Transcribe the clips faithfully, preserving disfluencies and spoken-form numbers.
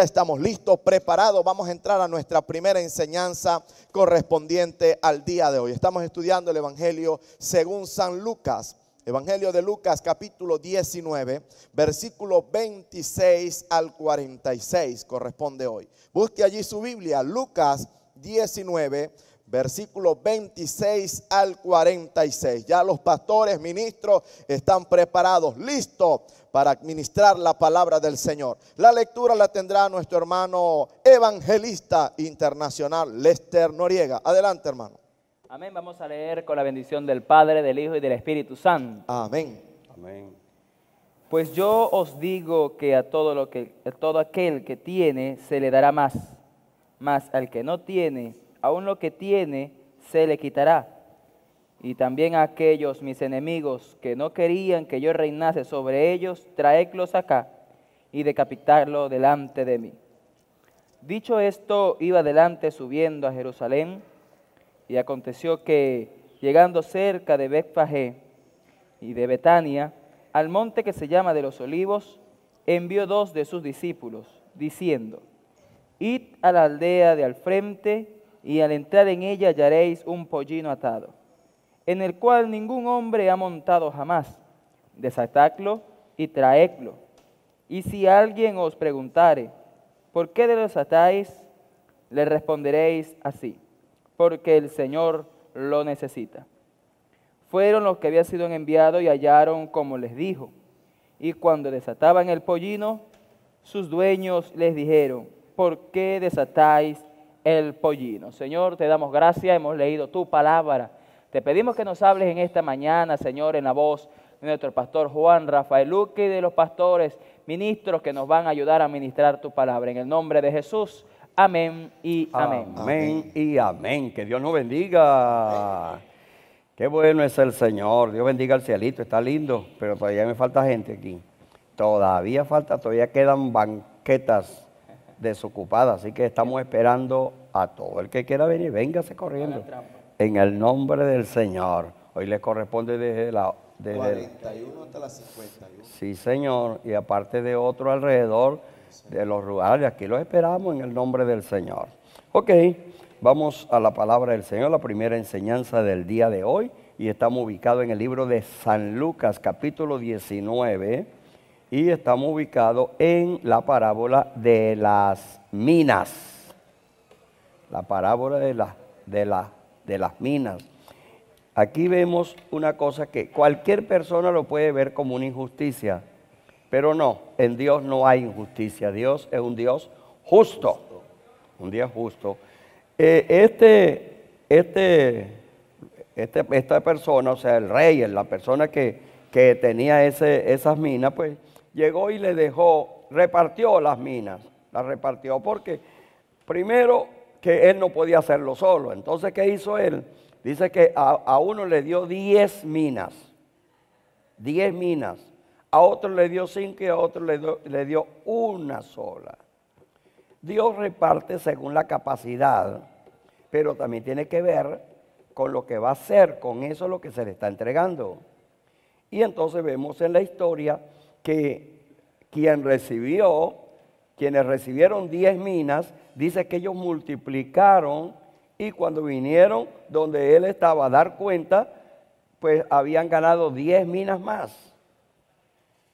Ya estamos listos, preparados. Vamos a entrar a nuestra primera enseñanza correspondiente al día de hoy. Estamos estudiando el Evangelio según San Lucas. Evangelio de Lucas, capítulo diecinueve, versículo veintiséis al cuarenta y seis, corresponde hoy. Busque allí su Biblia, Lucas diecinueve, versículo veintiséis al cuarenta y seis. Ya los pastores, ministros, están preparados, listos para administrar la palabra del Señor. La lectura la tendrá nuestro hermano evangelista internacional, Lester Noriega. Adelante, hermano. Amén. Vamos a leer con la bendición del Padre, del Hijo y del Espíritu Santo. Amén. Amén. Pues yo os digo que a todo, lo que, a todo aquel que tiene se le dará más, mas al que no tiene, aún lo que tiene se le quitará. Y también a aquellos mis enemigos que no querían que yo reinase sobre ellos, traedlos acá y decapitarlo delante de mí. Dicho esto, iba adelante subiendo a Jerusalén. Y aconteció que, llegando cerca de Betfagé y de Betania, al monte que se llama de los Olivos, envió dos de sus discípulos, diciendo: Id a la aldea de al frente, y al entrar en ella hallaréis un pollino atado, en el cual ningún hombre ha montado jamás. Desatadlo y traedlo. Y si alguien os preguntare, ¿por qué desatáis?, le responderéis así: porque el Señor lo necesita. Fueron los que habían sido enviados y hallaron como les dijo. Y cuando desataban el pollino, sus dueños les dijeron: ¿por qué desatáis el pollino? Señor, te damos gracias, hemos leído tu palabra. Te pedimos que nos hables en esta mañana, Señor, en la voz de nuestro pastor Juan Rafael Luquez y de los pastores, ministros que nos van a ayudar a ministrar tu palabra. En el nombre de Jesús, amén y amén. Amén y amén. Que Dios nos bendiga. Amén. Qué bueno es el Señor. Dios bendiga el cielito. Está lindo, pero todavía me falta gente aquí. Todavía falta, todavía quedan banquetas desocupadas. Así que estamos esperando a todo el que quiera venir. Véngase corriendo. En el nombre del Señor. Hoy les corresponde desde la... Desde cuarenta y uno hasta las cincuenta y uno. Sí, Señor. Y aparte de otro alrededor... de los rurales, aquí los esperamos en el nombre del Señor. Ok, vamos a la palabra del Señor, la primera enseñanza del día de hoy, y estamos ubicados en el libro de San Lucas, capítulo diecinueve, y estamos ubicados en la parábola de las minas, la parábola de, la, de, la, de las minas. Aquí vemos una cosa que cualquier persona lo puede ver como una injusticia, pero no, en Dios no hay injusticia. Dios es un Dios justo, justo. un Dios justo. Eh, este, este, este, esta persona, o sea, el rey, la persona que, que tenía ese, esas minas, pues llegó y le dejó, repartió las minas, las repartió porque primero que él no podía hacerlo solo. Entonces, ¿qué hizo él? Dice que a, a uno le dio diez minas, diez minas. A otro le dio cinco y a otro le dio, le dio una sola. Dios reparte según la capacidad, pero también tiene que ver con lo que va a hacer, con eso lo que se le está entregando. Y entonces vemos en la historia que quien recibió, quienes recibieron diez minas, dice que ellos multiplicaron y cuando vinieron donde él estaba a dar cuenta, pues habían ganado diez minas más.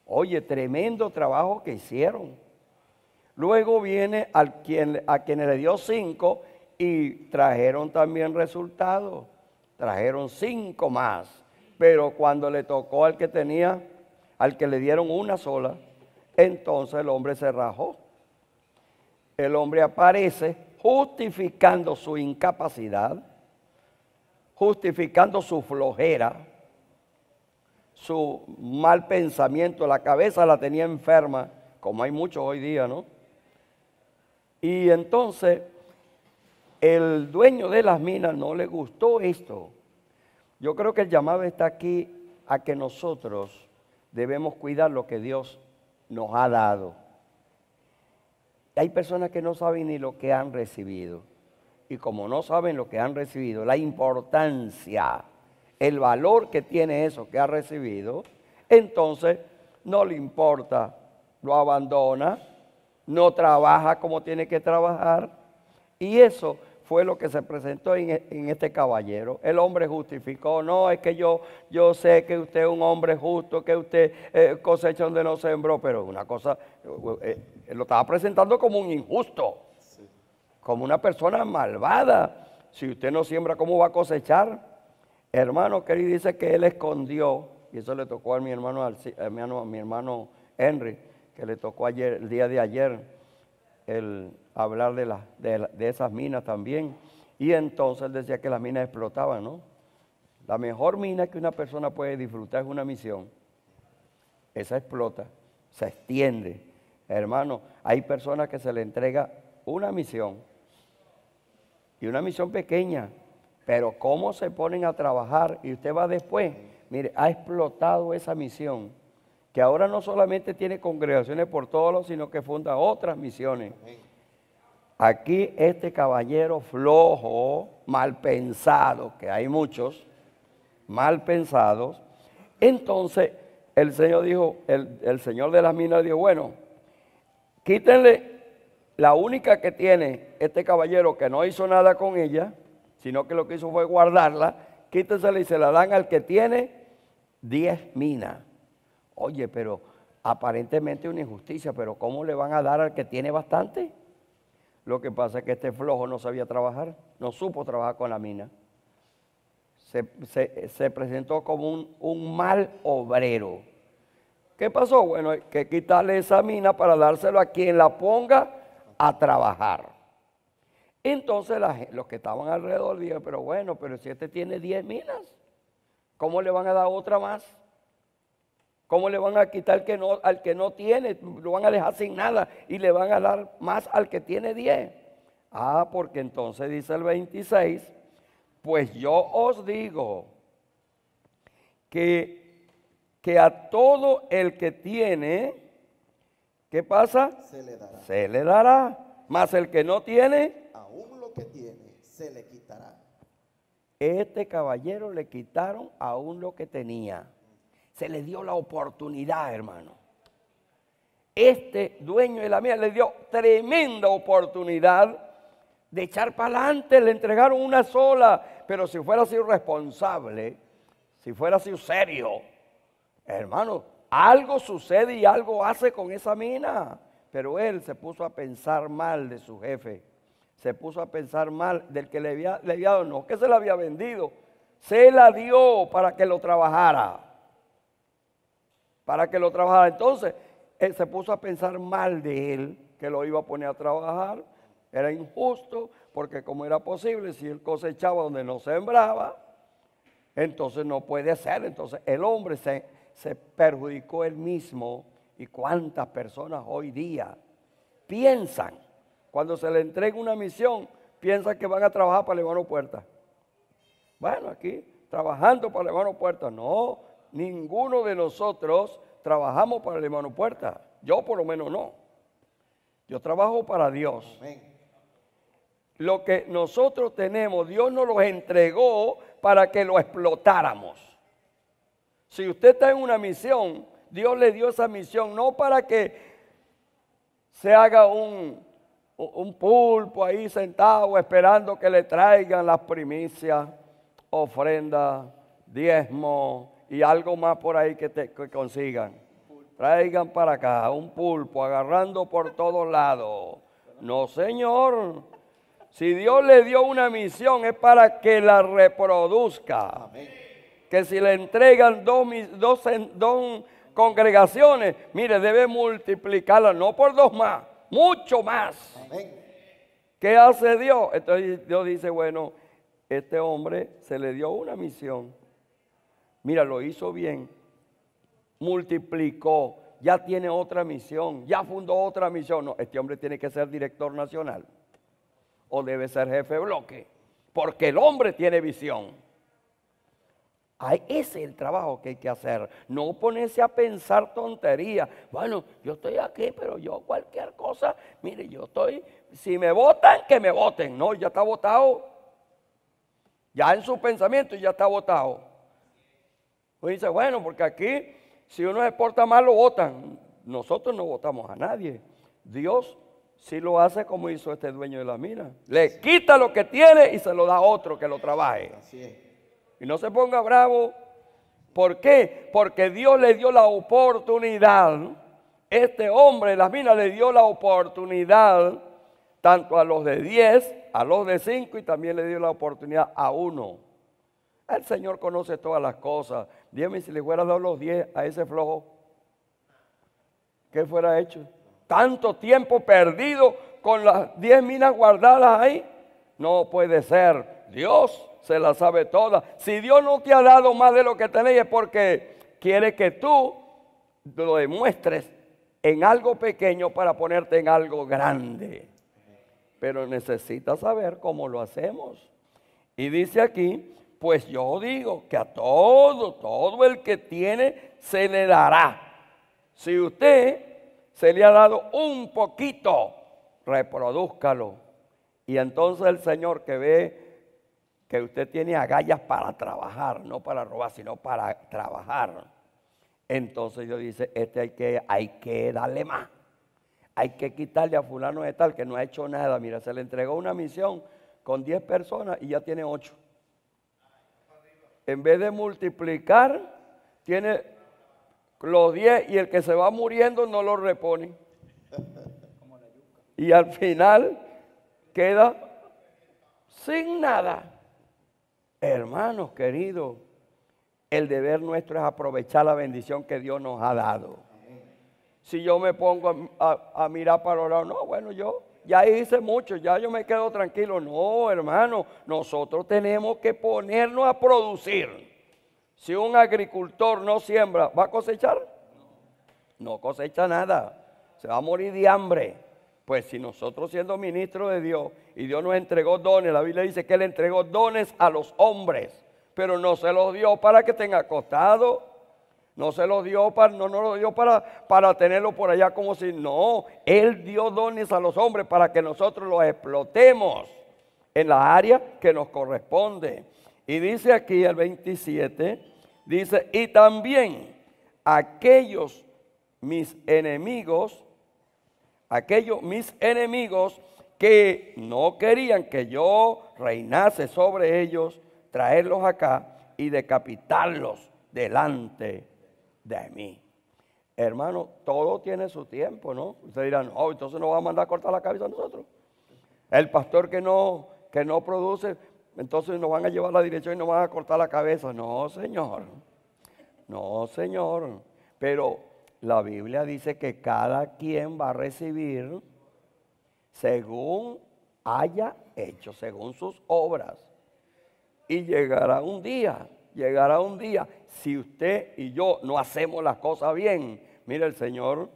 Oye, tremendo trabajo que hicieron. Luego viene al quien, a quien le dio cinco y trajeron también resultados. Trajeron cinco más. Pero cuando le tocó al que tenía, al que le dieron una sola, entonces el hombre se rajó. El hombre aparece justificando su incapacidad, justificando su flojera, su mal pensamiento, la cabeza la tenía enferma, como hay muchos hoy día, ¿no? Y entonces, el dueño de las minas no le gustó esto. Yo creo que el llamado está aquí a que nosotros debemos cuidar lo que Dios nos ha dado. Hay personas que no saben ni lo que han recibido. Y como no saben lo que han recibido, la importancia, el valor que tiene eso que ha recibido, entonces no le importa, lo abandona no trabaja como tiene que trabajar. Y eso fue lo que se presentó en, en este caballero. El hombre justificó, no, es que yo, yo sé que usted es un hombre justo, que usted eh, cosecha donde no sembró, pero una cosa, eh, lo estaba presentando como un injusto, sí, como una persona malvada. Si usted no siembra, ¿cómo va a cosechar? Hermano, que él dice que él escondió, y eso le tocó a mi hermano, a mi hermano, a mi hermano Henry, que le tocó ayer, el día de ayer, el hablar de, la, de, la, de esas minas también. Y entonces él decía que las minas explotaban, ¿no? La mejor mina que una persona puede disfrutar es una misión. Esa explota, se extiende. Hermano, hay personas que se le entrega una misión, y una misión pequeña, pero cómo se ponen a trabajar, y usted va después, mire, ha explotado esa misión, que ahora no solamente tiene congregaciones por todos lados, sino que funda otras misiones. Aquí este caballero flojo, mal pensado, que hay muchos mal pensados, entonces el Señor dijo, el, el Señor de las minas dijo, bueno, quítenle la única que tiene este caballero que no hizo nada con ella, sino que lo que hizo fue guardarla, quítensela y se la dan al que tiene diez minas. Oye, pero aparentemente una injusticia, pero ¿cómo le van a dar al que tiene bastante? Lo que pasa es que este flojo no sabía trabajar, no supo trabajar con la mina. Se, se, se presentó como un, un mal obrero. ¿Qué pasó? Bueno, hay que quitarle esa mina para dárselo a quien la ponga a trabajar. Entonces la, los que estaban alrededor dijeron, pero bueno, pero si este tiene diez minas, ¿cómo le van a dar otra más? ¿Cómo le van a quitar que no, al que no tiene? Lo van a dejar sin nada y le van a dar más al que tiene diez. Ah, porque entonces dice el veintiséis, pues yo os digo que, que a todo el que tiene, ¿qué pasa? Se le dará. Se le dará. Mas el que no tiene, aún lo que tiene, se le quitará. Este caballero le quitaron aún lo que tenía. Se le dio la oportunidad, hermano. Este dueño de la mina le dio tremenda oportunidad de echar para adelante. Le entregaron una sola, pero si fuera así responsable, si fuera así serio, hermano, algo sucede y algo hace con esa mina. Pero él se puso a pensar mal de su jefe, se puso a pensar mal del que le había, le había dado, no, que se la había vendido, se la dio para que lo trabajara. para que lo trabajara, entonces él se puso a pensar mal de él, que lo iba a poner a trabajar, era injusto, porque como era posible, si él cosechaba donde no sembraba, entonces no puede ser, entonces el hombre se, se perjudicó él mismo. Y cuántas personas hoy día piensan, cuando se le entrega una misión, piensan que van a trabajar para el hermano Puertas. Bueno, aquí, trabajando para el hermano Puertas, no. Ninguno de nosotros trabajamos para el hermano Puertas. Yo por lo menos no. Yo trabajo para Dios. Amén. Lo que nosotros tenemos, Dios nos los entregó para que lo explotáramos. Si usted está en una misión, Dios le dio esa misión, no para que se haga un, un pulpo ahí sentado esperando que le traigan las primicias, ofrenda, diezmo, y algo más por ahí que, te, que consigan. Traigan para acá un pulpo agarrando por todos lados. No, señor. Si Dios le dio una misión es para que la reproduzca. Amén. Que si le entregan dos, dos, dos congregaciones, mire, debe multiplicarla, no por dos más, mucho más. Amén. ¿Qué hace Dios? Entonces Dios dice, bueno, este hombre se le dio una misión. Mira, lo hizo bien, multiplicó, ya tiene otra misión, ya fundó otra misión. No, este hombre tiene que ser director nacional o debe ser jefe de bloque, porque el hombre tiene visión. Ay, ese es el trabajo que hay que hacer, no ponerse a pensar tonterías. Bueno, yo estoy aquí, pero yo cualquier cosa, mire, yo estoy, si me votan, que me voten. No, ya está votado, ya en su pensamiento ya está votado. Uno dice, bueno, porque aquí si uno se porta mal lo votan. Nosotros no votamos a nadie. Dios sí lo hace como hizo este dueño de la mina. Le quita lo que tiene y se lo da a otro que lo trabaje. Así es. Y no se ponga bravo. ¿Por qué? Porque Dios le dio la oportunidad. Este hombre de las minas le dio la oportunidad tanto a los de diez, a los de cinco, y también le dio la oportunidad a uno. El Señor conoce todas las cosas. Dígame si le hubiera dado los diez a ese flojo, ¿qué fuera hecho? Tanto tiempo perdido con las diez minas guardadas ahí. No puede ser. Dios se las sabe todas. Si Dios no te ha dado más de lo que tenés, es porque quiere que tú lo demuestres en algo pequeño para ponerte en algo grande. Pero necesitas saber cómo lo hacemos. Y dice aquí, pues yo digo que a todo, todo el que tiene, se le dará. Si usted se le ha dado un poquito, reprodúzcalo. Y entonces el Señor, que ve que usted tiene agallas para trabajar, no para robar, sino para trabajar, entonces Dios dice, este hay que, hay que darle más. Hay que quitarle a fulano de tal que no ha hecho nada. Mira, se le entregó una misión con diez personas y ya tiene ocho. En vez de multiplicar, tiene los diez, y el que se va muriendo no lo repone. Y al final queda sin nada. Hermanos queridos, el deber nuestro es aprovechar la bendición que Dios nos ha dado. Si yo me pongo a, a, a mirar para orar, no, bueno, yo ya hice mucho, ya yo me quedo tranquilo. No, hermano, nosotros tenemos que ponernos a producir. Si un agricultor no siembra, ¿va a cosechar? No cosecha nada, se va a morir de hambre. Pues si nosotros, siendo ministros de Dios, y Dios nos entregó dones, la Biblia dice que Él entregó dones a los hombres, pero no se los dio para que estén acostados, no se los dio para, no nos los dio para, para tenerlo por allá como si, no, Él dio dones a los hombres para que nosotros los explotemos en la área que nos corresponde. Y dice aquí el veintisiete, dice, y también aquellos mis enemigos, aquellos mis enemigos que no querían que yo reinase sobre ellos, traerlos acá y decapitarlos delante de mí. Hermano, todo tiene su tiempo, ¿no? Usted dirá, no, entonces nos va a mandar a cortar la cabeza a nosotros. El pastor que no, que no produce, entonces nos van a llevar a la dirección y nos van a cortar la cabeza. No, Señor. No, Señor. Pero la Biblia dice que cada quien va a recibir según haya hecho, según sus obras. Y llegará un día, llegará un día, si usted y yo no hacemos las cosas bien, mira, el Señor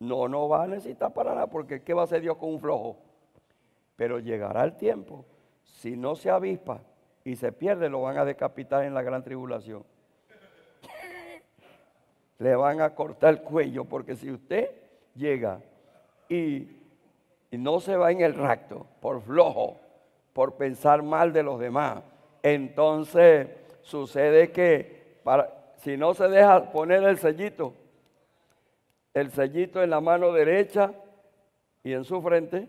no nos va a necesitar para nada, porque ¿qué va a hacer Dios con un flojo? Pero llegará el tiempo, si no se avispa y se pierde, lo van a decapitar en la gran tribulación. Le van a cortar el cuello, porque si usted llega y, y no se va en el rapto, por flojo, por pensar mal de los demás, entonces sucede que para, si no se deja poner el sellito, el sellito en la mano derecha y en su frente,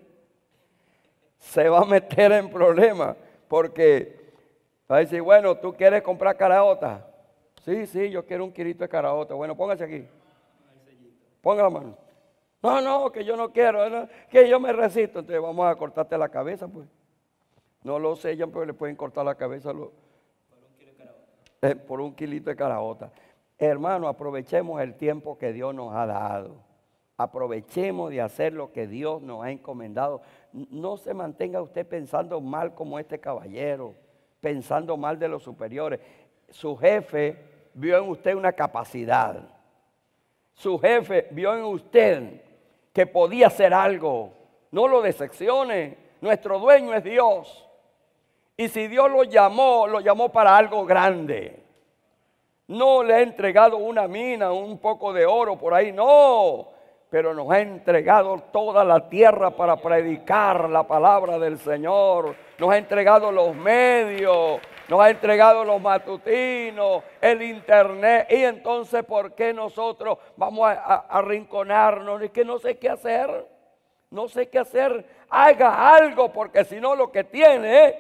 se va a meter en problemas, porque va a decir, bueno, tú quieres comprar caraotas. Sí, sí, yo quiero un kilito de caraota. Bueno, póngase aquí. Ponga la mano. No, no, que yo no quiero, no, que yo me resisto. Entonces vamos a cortarte la cabeza, pues. No lo sellan, pero le pueden cortar la cabeza lo, por, un kilo de caraota. Eh, por un kilito de caraota. Hermano, aprovechemos el tiempo que Dios nos ha dado. Aprovechemos de hacer lo que Dios nos ha encomendado. No se mantenga usted pensando mal como este caballero, pensando mal de los superiores. Su jefe vio en usted una capacidad. Su jefe vio en usted que podía hacer algo. No lo decepcione. Nuestro dueño es Dios. Y si Dios lo llamó, lo llamó para algo grande. No le ha entregado una mina, un poco de oro por ahí, no. Pero nos ha entregado toda la tierra para predicar la palabra del Señor. Nos ha entregado los medios. Nos ha entregado los matutinos, el internet. Y entonces, ¿por qué nosotros vamos a arrinconarnos? Es que no sé qué hacer. no sé qué hacer, haga algo, porque si no lo que tiene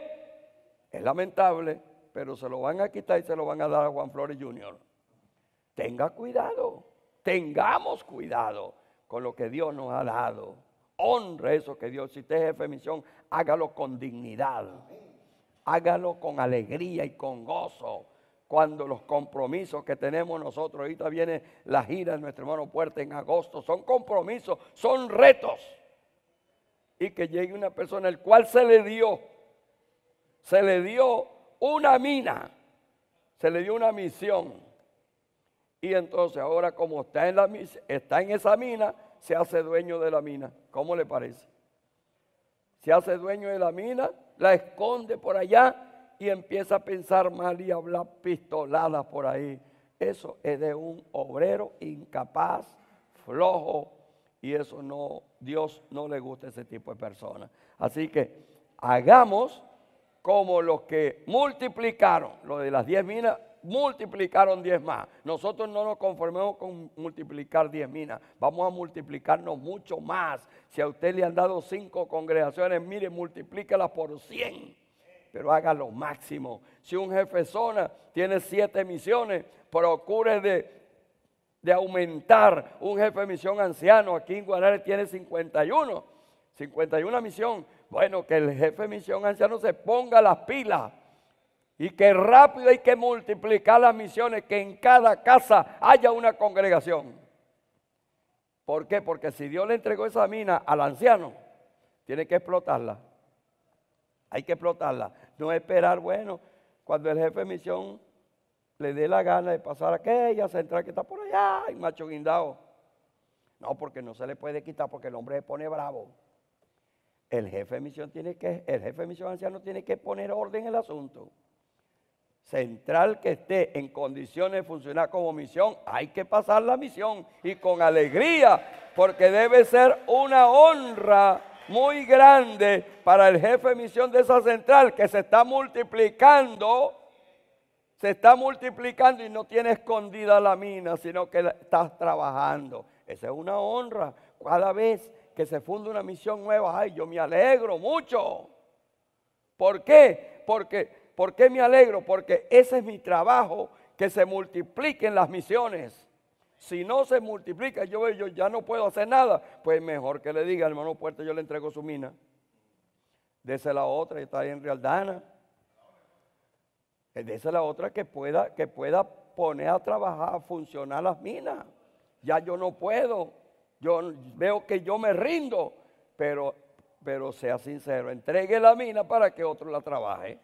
es lamentable, pero se lo van a quitar y se lo van a dar a Juan Flores junior Tenga cuidado, tengamos cuidado con lo que Dios nos ha dado. Honre eso que Dios, si usted es jefe de misión, hágalo con dignidad, hágalo con alegría y con gozo. Cuando los compromisos que tenemos nosotros, ahorita viene la gira de nuestro hermano Puerta en agosto, son compromisos, son retos. Y que llegue una persona al cual se le dio, se le dio una mina, se le dio una misión. Y entonces ahora como está en, la, está en esa mina, se hace dueño de la mina. ¿Cómo le parece? Se hace dueño de la mina, la esconde por allá, y empieza a pensar mal y a hablar pistoladas por ahí. Eso es de un obrero incapaz, flojo, y eso no, Dios no le gusta ese tipo de personas. Así que hagamos como los que multiplicaron, lo de las diez minas, multiplicaron diez más. Nosotros no nos conformemos con multiplicar diez minas, vamos a multiplicarnos mucho más. Si a usted le han dado cinco congregaciones, mire, multiplícalas por cien. Pero haga lo máximo. Si un jefe zona tiene siete misiones, procure de, de aumentar. Un jefe de misión anciano aquí en Guadalajara tiene cincuenta y uno, cincuenta y uno misión. Bueno, que el jefe de misión anciano se ponga las pilas y que rápido hay que multiplicar las misiones, que en cada casa haya una congregación. ¿Por qué? Porque si Dios le entregó esa mina al anciano, tiene que explotarla. Hay que explotarla, no esperar, bueno, cuando el jefe de misión le dé la gana de pasar a aquella central que está por allá, y macho guindao. No, porque no se le puede quitar, porque el hombre se pone bravo. El jefe de misión tiene que, el jefe de misión anciano tiene que poner orden en el asunto. Central que esté en condiciones de funcionar como misión, hay que pasar la misión, y con alegría, porque debe ser una honra muy grande para el jefe de misión de esa central que se está multiplicando, se está multiplicando y no tiene escondida la mina, sino que estás trabajando. Esa es una honra. Cada vez que se funda una misión nueva, ay, yo me alegro mucho. ¿Por qué? Porque, ¿por qué me alegro? Porque ese es mi trabajo, que se multipliquen las misiones. Si no se multiplica, yo, yo ya no puedo hacer nada. Pues mejor que le diga, hermano Puerta, yo le entrego su mina. Dese la otra, está ahí en Rialdana. Dese la otra que pueda, que pueda poner a trabajar, a funcionar las minas. Ya yo no puedo. Yo veo que yo me rindo. Pero, pero sea sincero, entregue la mina para que otro la trabaje.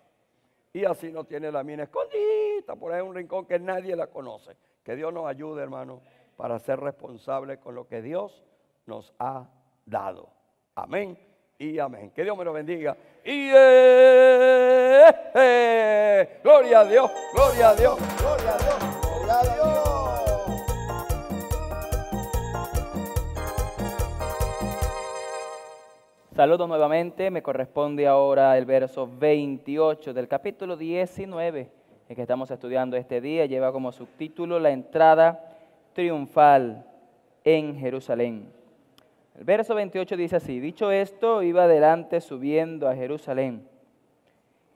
Y así no tiene la mina escondida por ahí en un rincón que nadie la conoce. Que Dios nos ayude, hermano, para ser responsables con lo que Dios nos ha dado. Amén y amén. Que Dios me lo bendiga. Y eh, eh, gloria a Dios, gloria a Dios, gloria a Dios, gloria a Dios. Saludos nuevamente. Me corresponde ahora el verso veintiocho del capítulo diecinueve. El que estamos estudiando este día lleva como subtítulo la entrada triunfal en Jerusalén. El verso veintiocho dice así: dicho esto, iba adelante subiendo a Jerusalén.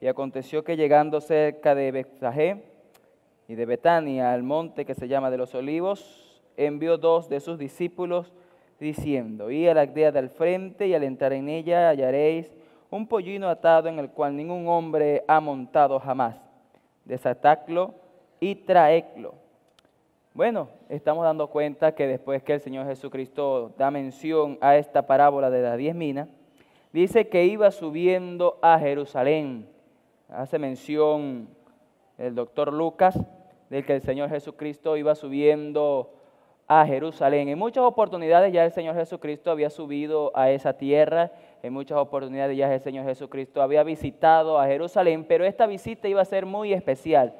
Y aconteció que llegando cerca de Betfagé y de Betania, al monte que se llama de los Olivos, envió dos de sus discípulos diciendo: id a la aldea del frente, y al entrar en ella hallaréis un pollino atado, en el cual ningún hombre ha montado jamás. Desatadlo y traedlo. Bueno, estamos dando cuenta que después que el Señor Jesucristo da mención a esta parábola de las diez minas, dice que iba subiendo a Jerusalén. Hace mención el doctor Lucas de que el Señor Jesucristo iba subiendo a Jerusalén. En muchas oportunidades ya el Señor Jesucristo había subido a esa tierra. En muchas oportunidades ya el Señor Jesucristo había visitado a Jerusalén, pero esta visita iba a ser muy especial,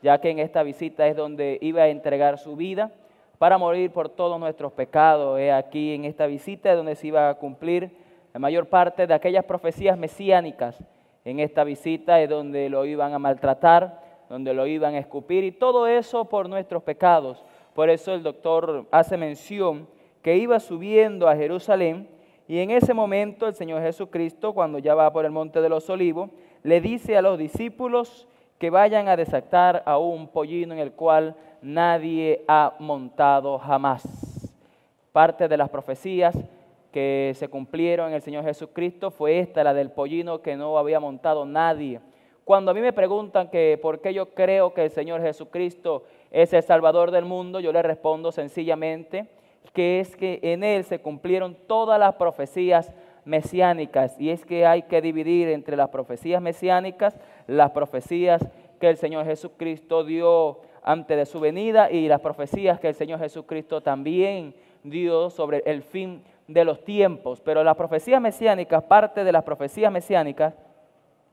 ya que en esta visita es donde iba a entregar su vida para morir por todos nuestros pecados. Es aquí en esta visita donde se iba a cumplir la mayor parte de aquellas profecías mesiánicas. En esta visita es donde lo iban a maltratar, donde lo iban a escupir, y todo eso por nuestros pecados. Por eso el doctor hace mención que iba subiendo a Jerusalén, Y en ese momento el Señor Jesucristo, cuando ya va por el Monte de los Olivos, le dice a los discípulos que vayan a desatar a un pollino en el cual nadie ha montado jamás. Parte de las profecías que se cumplieron en el Señor Jesucristo fue esta, la del pollino que no había montado nadie. Cuando a mí me preguntan que por qué yo creo que el Señor Jesucristo es el Salvador del mundo, yo le respondo sencillamente que es que en Él se cumplieron todas las profecías mesiánicas, y es que hay que dividir entre las profecías mesiánicas, las profecías que el Señor Jesucristo dio antes de su venida y las profecías que el Señor Jesucristo también dio sobre el fin de los tiempos. Pero las profecías mesiánicas, parte de las profecías mesiánicas,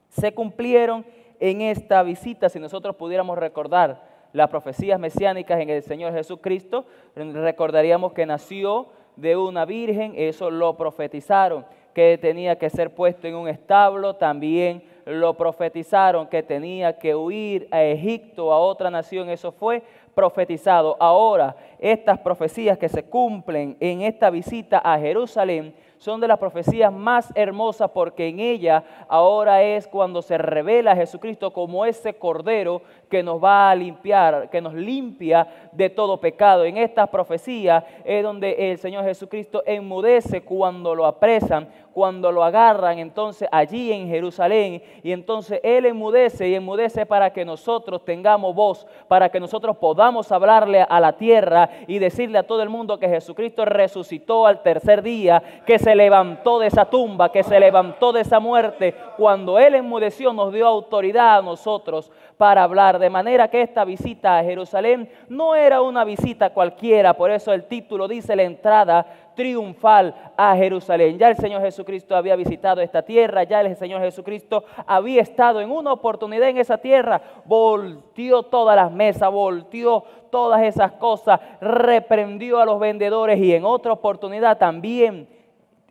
se cumplieron en esta visita. Si nosotros pudiéramos recordar las profecías mesiánicas en el Señor Jesucristo, recordaríamos que nació de una virgen, eso lo profetizaron, que tenía que ser puesto en un establo, también lo profetizaron, que tenía que huir a Egipto, a otra nación, eso fue profetizado. Ahora, estas profecías que se cumplen en esta visita a Jerusalén son de las profecías más hermosas, porque en ella ahora es cuando se revela a Jesucristo como ese Cordero que nos va a limpiar, que nos limpia de todo pecado. En estas profecías es donde el Señor Jesucristo enmudece cuando lo apresan, cuando lo agarran, entonces allí en Jerusalén, y entonces Él enmudece, y enmudece para que nosotros tengamos voz, para que nosotros podamos hablarle a la tierra y decirle a todo el mundo que Jesucristo resucitó al tercer día, que se levantó de esa tumba, que se levantó de esa muerte. Cuando Él enmudeció, nos dio autoridad a nosotros para hablar, de manera que esta visita a Jerusalén no era una visita cualquiera, por eso el título dice la entrada triunfal a Jerusalén. Ya el Señor Jesucristo había visitado esta tierra, ya el Señor Jesucristo había estado en una oportunidad en esa tierra, volteó todas las mesas, volteó todas esas cosas, reprendió a los vendedores, y en otra oportunidad también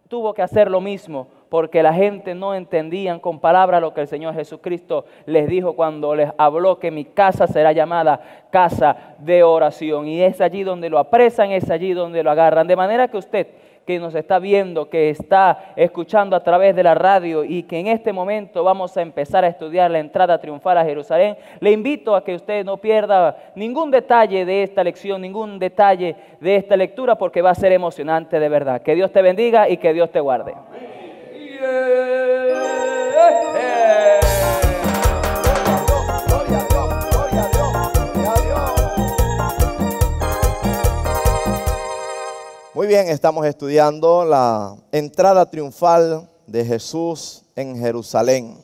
tuvo que hacer lo mismo, porque la gente no entendía con palabras lo que el Señor Jesucristo les dijo cuando les habló que mi casa será llamada casa de oración. Y es allí donde lo apresan, es allí donde lo agarran. De manera que usted que nos está viendo, que está escuchando a través de la radio y que en este momento vamos a empezar a estudiar la entrada triunfal a Jerusalén, le invito a que usted no pierda ningún detalle de esta lección, ningún detalle de esta lectura, porque va a ser emocionante de verdad. Que Dios te bendiga y que Dios te guarde. Muy bien, estamos estudiando la entrada triunfal de Jesús en Jerusalén.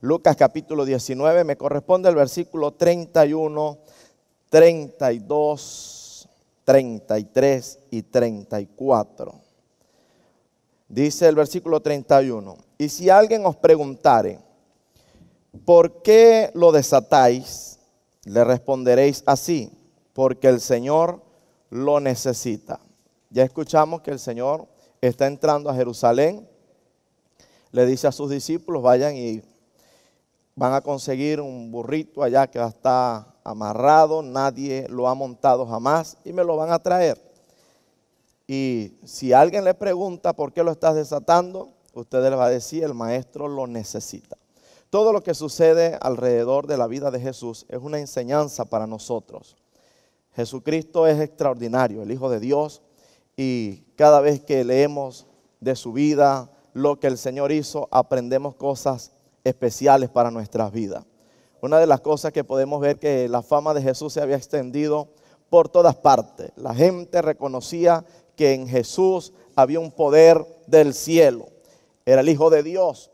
Lucas capítulo diecinueve, me corresponde el versículo treinta y uno, treinta y dos, treinta y tres y treinta y cuatro. Dice el versículo treinta y uno, y si alguien os preguntare, ¿por qué lo desatáis? Le responderéis así, porque el Señor lo necesita. Ya escuchamos que el Señor está entrando a Jerusalén, le dice a sus discípulos, vayan y van a conseguir un burrito allá que está amarrado, nadie lo ha montado jamás, y me lo van a traer. Y si alguien le pregunta por qué lo estás desatando, usted les va a decir, el maestro lo necesita. Todo lo que sucede alrededor de la vida de Jesús es una enseñanza para nosotros. Jesucristo es extraordinario, el Hijo de Dios, y cada vez que leemos de su vida, lo que el Señor hizo, aprendemos cosas especiales para nuestras vidas. Una de las cosas que podemos ver que la fama de Jesús se había extendido por todas partes. La gente reconocía que en Jesús había un poder del cielo, era el Hijo de Dios.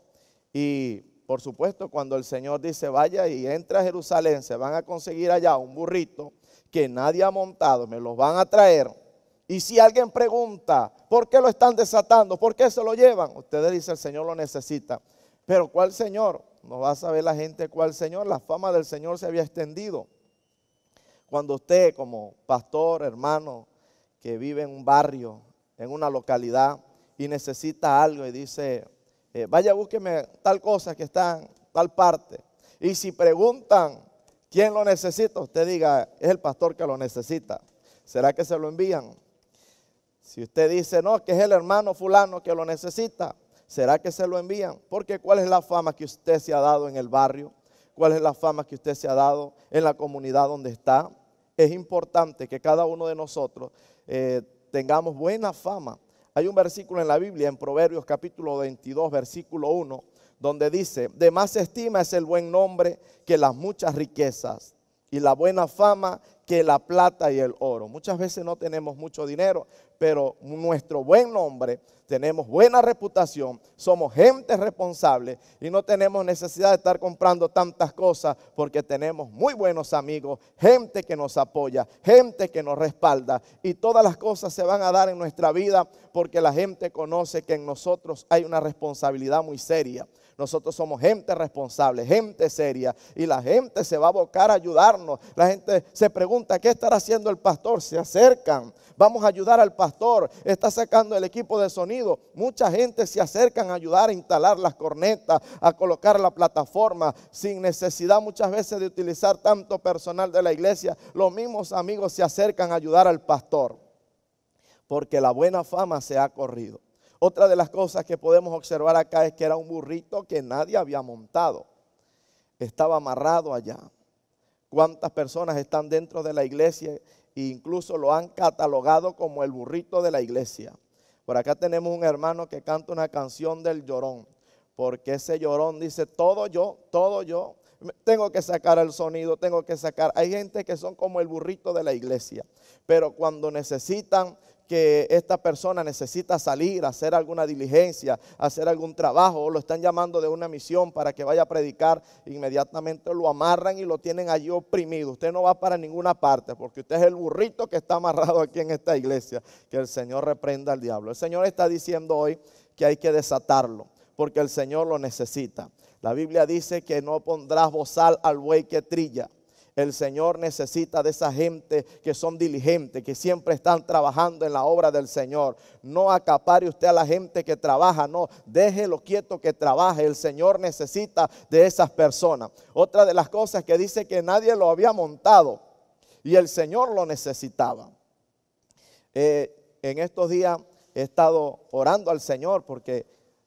Y por supuesto, cuando el Señor dice vaya y entra a Jerusalén, se van a conseguir allá un burrito que nadie ha montado, me los van a traer. Y si alguien pregunta ¿por qué lo están desatando? ¿Por qué se lo llevan? Ustedes dicen el Señor lo necesita. Pero ¿cuál Señor? No va a saber la gente cuál Señor. La fama del Señor se había extendido. Cuando usted como pastor, hermano, que vive en un barrio, en una localidad, y necesita algo y dice, eh, vaya búsqueme tal cosa que está en tal parte. Y si preguntan quién lo necesita, usted diga, es el pastor que lo necesita. ¿Será que se lo envían? Si usted dice, no, que es el hermano fulano que lo necesita, ¿será que se lo envían? Porque ¿cuál es la fama que usted se ha dado en el barrio? ¿Cuál es la fama que usted se ha dado en la comunidad donde está? Es importante que cada uno de nosotros eh, tengamos buena fama. Hay un versículo en la Biblia, en Proverbios capítulo veintidós, versículo uno, donde dice, de más estima es el buen nombre que las muchas riquezas, y la buena fama que la plata y el oro. Muchas veces no tenemos mucho dinero, pero nuestro buen nombre, tenemos buena reputación, somos gente responsable y no tenemos necesidad de estar comprando tantas cosas porque tenemos muy buenos amigos, gente que nos apoya, gente que nos respalda, y todas las cosas se van a dar en nuestra vida porque la gente conoce que en nosotros hay una responsabilidad muy seria. Nosotros somos gente responsable, gente seria, y la gente se va a abocar a ayudarnos. La gente se pregunta, ¿qué estará haciendo el pastor? Se acercan, vamos a ayudar al pastor, está sacando el equipo de sonido. Mucha gente se acercan a ayudar a instalar las cornetas, a colocar la plataforma, sin necesidad muchas veces de utilizar tanto personal de la iglesia. Los mismos amigos se acercan a ayudar al pastor, porque la buena fama se ha corrido. Otra de las cosas que podemos observar acá es que era un burrito que nadie había montado. Estaba amarrado allá. ¿Cuántas personas están dentro de la iglesia e incluso lo han catalogado como el burrito de la iglesia? Por acá tenemos un hermano que canta una canción del Llorón, porque ese Llorón dice, todo yo, todo yo. Tengo que sacar el sonido, tengo que sacar. Hay gente que son como el burrito de la iglesia, pero cuando necesitan que esta persona necesita salir, hacer alguna diligencia, hacer algún trabajo, o lo están llamando de una misión para que vaya a predicar, inmediatamente lo amarran y lo tienen allí oprimido. Usted no va para ninguna parte porque usted es el burrito que está amarrado aquí en esta iglesia. Que el Señor reprenda al diablo. El Señor está diciendo hoy que hay que desatarlo porque el Señor lo necesita. La Biblia dice que no pondrás bozal al buey que trilla. El Señor necesita de esa gente que son diligentes, que siempre están trabajando en la obra del Señor. No acapare usted a la gente que trabaja, no, déjelo quieto que trabaje. El Señor necesita de esas personas. Otra de las cosas que dice que nadie lo había montado y el Señor lo necesitaba. Eh, en estos días he estado orando al Señor porque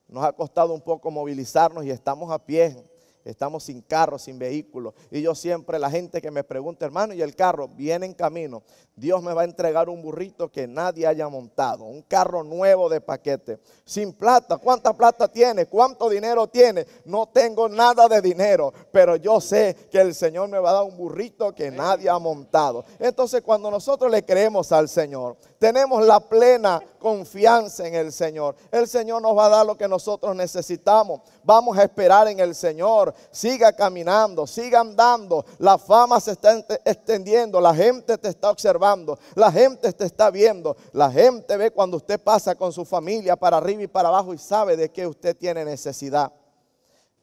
nos ha costado un poco movilizarnos y estamos a pie. Estamos sin carro, sin vehículo. Y yo siempre, la gente que me pregunta, hermano, ¿y el carro? Viene en camino. Dios me va a entregar un burrito que nadie haya montado. Un carro nuevo de paquete. Sin plata. ¿Cuánta plata tiene? ¿Cuánto dinero tiene? No tengo nada de dinero. Pero yo sé que el Señor me va a dar un burrito que nadie ha montado. Entonces, cuando nosotros le creemos al Señor, tenemos la plena confianza en el Señor. El Señor nos va a dar lo que nosotros necesitamos. Vamos a esperar en el Señor. Siga caminando, siga andando. La fama se está extendiendo. La gente te está observando. La gente te está viendo. La gente ve cuando usted pasa con su familia para arriba y para abajo y sabe de qué usted tiene necesidad.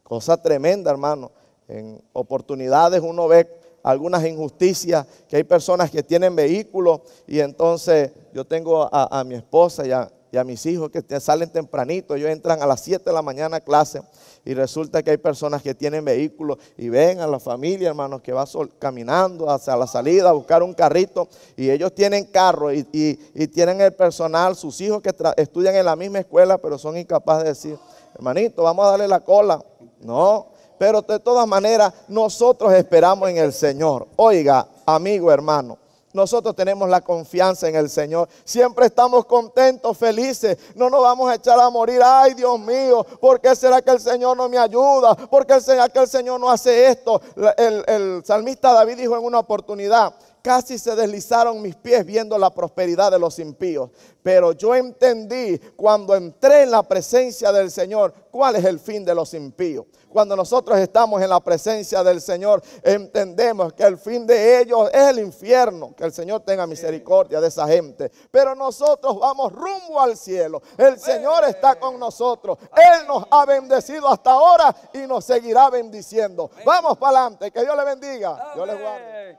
Cosa tremenda, hermano. En oportunidades uno ve algunas injusticias, que hay personas que tienen vehículos y entonces yo tengo a, a mi esposa y a, y a mis hijos que te salen tempranito, ellos entran a las siete de la mañana a clase y resulta que hay personas que tienen vehículos y ven a la familia, hermanos, que va sol, caminando hacia la salida a buscar un carrito y ellos tienen carro y, y, y tienen el personal, sus hijos que tra- estudian en la misma escuela pero son incapaces de decir, hermanito, vamos a darle la cola, no. Pero de todas maneras, nosotros esperamos en el Señor. Oiga, amigo, hermano, nosotros tenemos la confianza en el Señor. Siempre estamos contentos, felices. No nos vamos a echar a morir. Ay, Dios mío, ¿por qué será que el Señor no me ayuda? ¿Por qué será que el Señor no hace esto? El, el salmista David dijo en una oportunidad, casi se deslizaron mis pies viendo la prosperidad de los impíos. Pero yo entendí cuando entré en la presencia del Señor, ¿cuál es el fin de los impíos? Cuando nosotros estamos en la presencia del Señor, entendemos que el fin de ellos es el infierno. Que el Señor tenga misericordia de esa gente. Pero nosotros vamos rumbo al cielo. El Señor está con nosotros. Él nos ha bendecido hasta ahora y nos seguirá bendiciendo. Vamos para adelante. Que Dios le bendiga. Dios les guarde.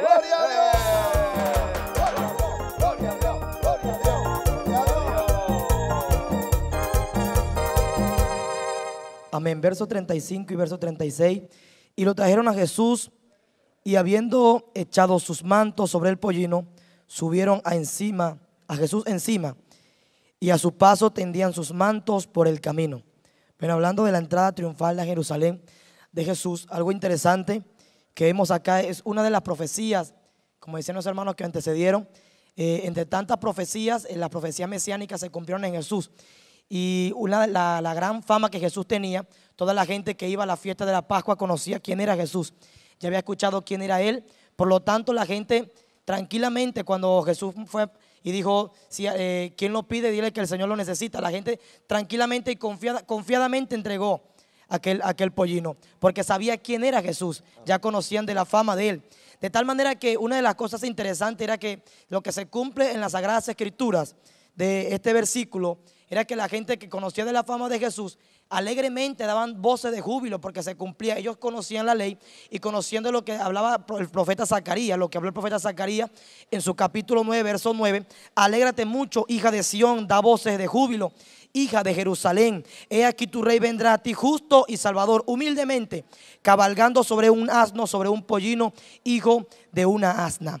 Gloria a Dios. Amén. Verso treinta y cinco y verso treinta y seis. Y lo trajeron a Jesús y habiendo echado sus mantos sobre el pollino, subieron a, encima, a Jesús encima y a su paso tendían sus mantos por el camino. Pero hablando de la entrada triunfal a Jerusalén de Jesús, algo interesante que vemos acá es una de las profecías, como decían los hermanos que antecedieron, eh, entre tantas profecías, eh, las profecías mesiánicas se cumplieron en Jesús. Y una, la, la gran fama que Jesús tenía, toda la gente que iba a la fiesta de la Pascua conocía quién era Jesús, ya había escuchado quién era él. Por lo tanto, la gente tranquilamente, cuando Jesús fue y dijo, si, eh, ¿quién lo pide? Dile que el Señor lo necesita. La gente tranquilamente y confiada, confiadamente entregó aquel, aquel pollino, porque sabía quién era Jesús, ya conocían de la fama de él. De tal manera que una de las cosas interesantes era que lo que se cumple en las Sagradas Escrituras de este versículo era que la gente que conocía de la fama de Jesús alegremente daban voces de júbilo porque se cumplía. Ellos conocían la ley y conociendo lo que hablaba el profeta Zacarías, lo que habló el profeta Zacarías en su capítulo nueve, verso nueve, alégrate mucho, hija de Sión, da voces de júbilo, hija de Jerusalén, he aquí tu rey vendrá a ti justo y salvador, humildemente, cabalgando sobre un asno, sobre un pollino, hijo de una asna.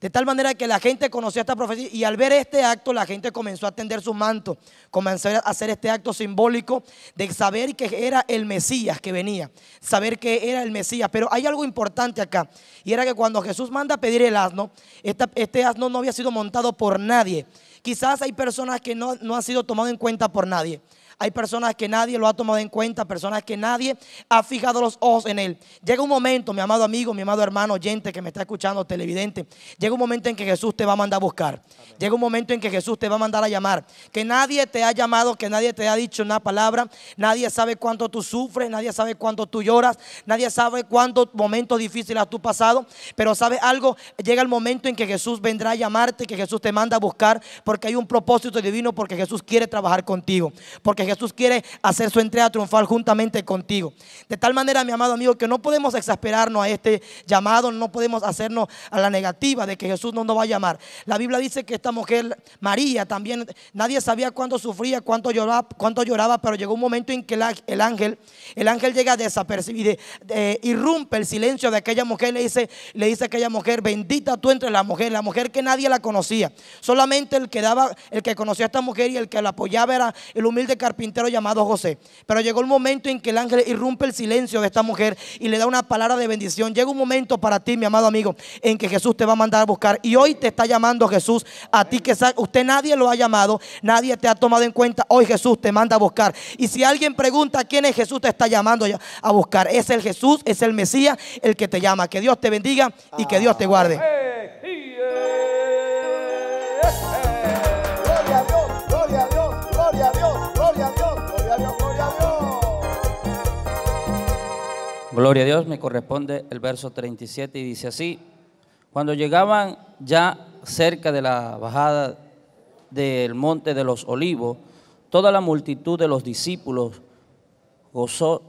De tal manera que la gente conocía esta profecía y al ver este acto la gente comenzó a tender sus mantos, comenzó a hacer este acto simbólico de saber que era el Mesías que venía, saber que era el Mesías. Pero hay algo importante acá y era que cuando Jesús manda a pedir el asno, esta, este asno no había sido montado por nadie. Quizás hay personas que no, no han sido tomadas en cuenta por nadie. Hay personas que nadie lo ha tomado en cuenta, personas que nadie ha fijado los ojos en él. Llega un momento, mi amado amigo, mi amado hermano oyente que me está escuchando, televidente, llega un momento en que Jesús te va a mandar a buscar. Amén. Llega un momento en que Jesús te va a mandar a llamar. Que nadie te ha llamado, que nadie te ha dicho una palabra. Nadie sabe cuánto tú sufres, nadie sabe cuánto tú lloras, nadie sabe cuántos momentos difíciles has tú pasado. Pero ¿sabes algo? Llega el momento en que Jesús vendrá a llamarte, que Jesús te manda a buscar, porque hay un propósito divino, porque Jesús quiere trabajar contigo, porque Jesús quiere hacer su entrega triunfal juntamente contigo. De tal manera, mi amado amigo, que no podemos exasperarnos a este llamado, no podemos hacernos a la negativa de que Jesús no nos va a llamar. La Biblia dice que esta mujer, María, también nadie sabía cuánto sufría, cuánto lloraba, cuánto lloraba pero llegó un momento en que la, el ángel el ángel llega desapercibido, eh, irrumpe el silencio de aquella mujer, le dice, le dice a aquella mujer, bendita tú entre las mujeres, la mujer que nadie la conocía, solamente el que daba, el que conocía a esta mujer y el que la apoyaba era el humilde carpintero Pintero llamado José. Pero llegó el momento en que el ángel irrumpe el silencio de esta mujer y le da una palabra de bendición. Llega un momento para ti, mi amado amigo, en que Jesús te va a mandar a buscar y hoy te está llamando Jesús a ti, que usted nadie lo ha llamado, nadie te ha tomado en cuenta. Hoy Jesús te manda a buscar y si alguien pregunta quién es Jesús, te está llamando a buscar. Es el Jesús, es el Mesías el que te llama. Que Dios te bendiga y que Dios te guarde. Gloria a Dios, me corresponde el verso treinta y siete y dice así: cuando llegaban ya cerca de la bajada del monte de los Olivos, toda la multitud de los discípulos gozó,